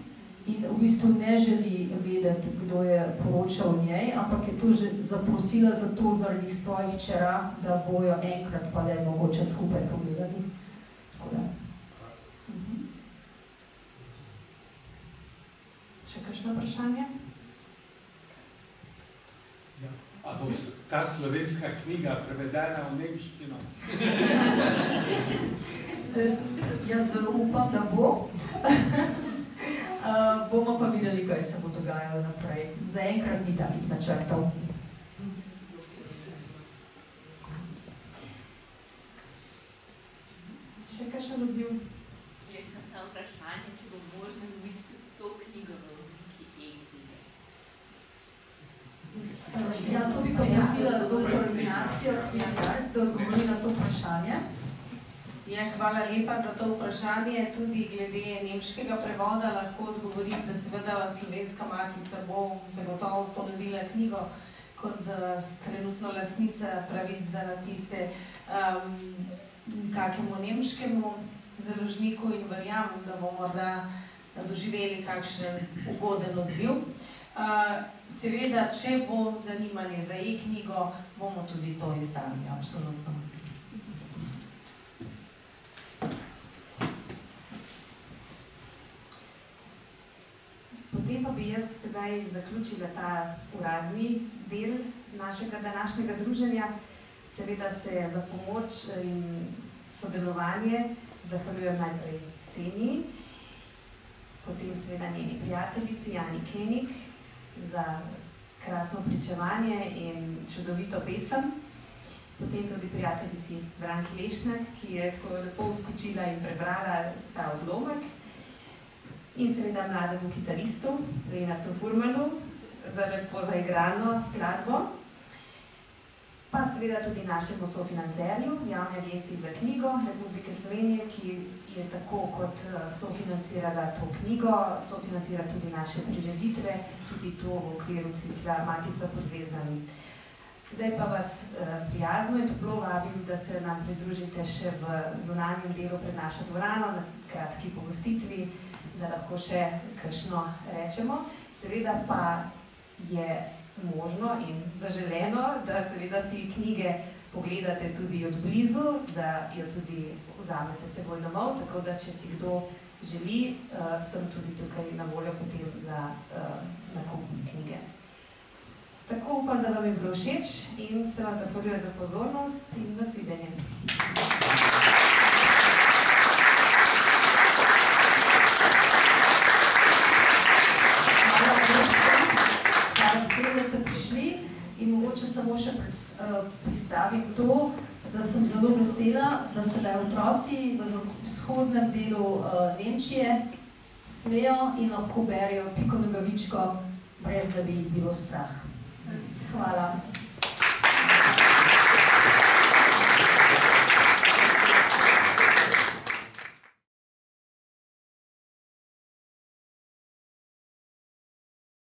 in v bistvu ne želi vedeti, kdo je poročal v njej, ampak je to že zaprosila za to zaradi svojih čera, da bojo enkrat pa le mogoče skupaj pogledali. Tako da. Še kakšno vprašanje? A bo ta slovenska knjiga prevedena v nemščino? Jaz zelo upam, da bo. Bomo pa videli, kaj se bo dogajalo naprej. Zaenkrat ni takih načrtov. Še kakšen odziv? Jaz sem samo vprašanje, če bo možno dobiti tudi to knjigo v obliki e-knjige. Ja, to bi pa prosila dr. Ignacija Fridl, da odgovori na to vprašanje. Hvala lepa za to vprašanje. Tudi glede nemškega prevoda lahko odgovorim, da seveda Slovenska matica bo zagotovo ponudila knjigo kot trenutno lastnica pravic za natise kakemu nemškemu založniku in verjamem, da bomo morda doživeli kakšen ugoden odziv. Seveda, če bo zanimanje za e-knjigo, bomo tudi to izdali, absolutno. Potem pa bi jaz sedaj zaključila ta uradni del našega današnjega druženja. Seveda se za pomoč in sodelovanje zahvaljujem najprej Kseniji, potem seveda njeni prijateljici Anji König za krasno pričevanje in čudovito pesem. Potem tudi prijateljici Branki Lešnjak, ki je tako lepo uskočila in prebrala ta odlomek. In seveda mlademu kitaristu, Lenartu Furmanu, za lepo zaigrano skladbo. Pa seveda tudi našemu sofinancerju, Javne agenciji za knjigo Republike Slovenije, ki je tako kot sofinancirala to knjigo, sofinancira tudi naše prireditve, tudi to v okviru cikla Matica pod zvezdami. Sedaj pa vas prijazno in toplo vabim, da se nam pridružite še v zunanjem delu pred našo dvorano, na kratki pogostitvi, da lahko še kakšno rečemo. Seveda pa je možno in zaželeno, da seveda si knjige pogledate tudi od blizu, da jo tudi vzamete seboj domov, tako da če si kdo želi, sem tudi tukaj na voljo potem za nakup knjige. Tako upam, da vam je bilo všeč in se vam zahvaljujem za pozornost in nasvidenje. Da ste prišli in mogoče samo še predstavim to, da sem zelo vesela, da se da otroci v vzhodnem delu Nemčije smejo in lahko berijo Piko Nogavičko, brez da bi jih bilo strah. Hvala.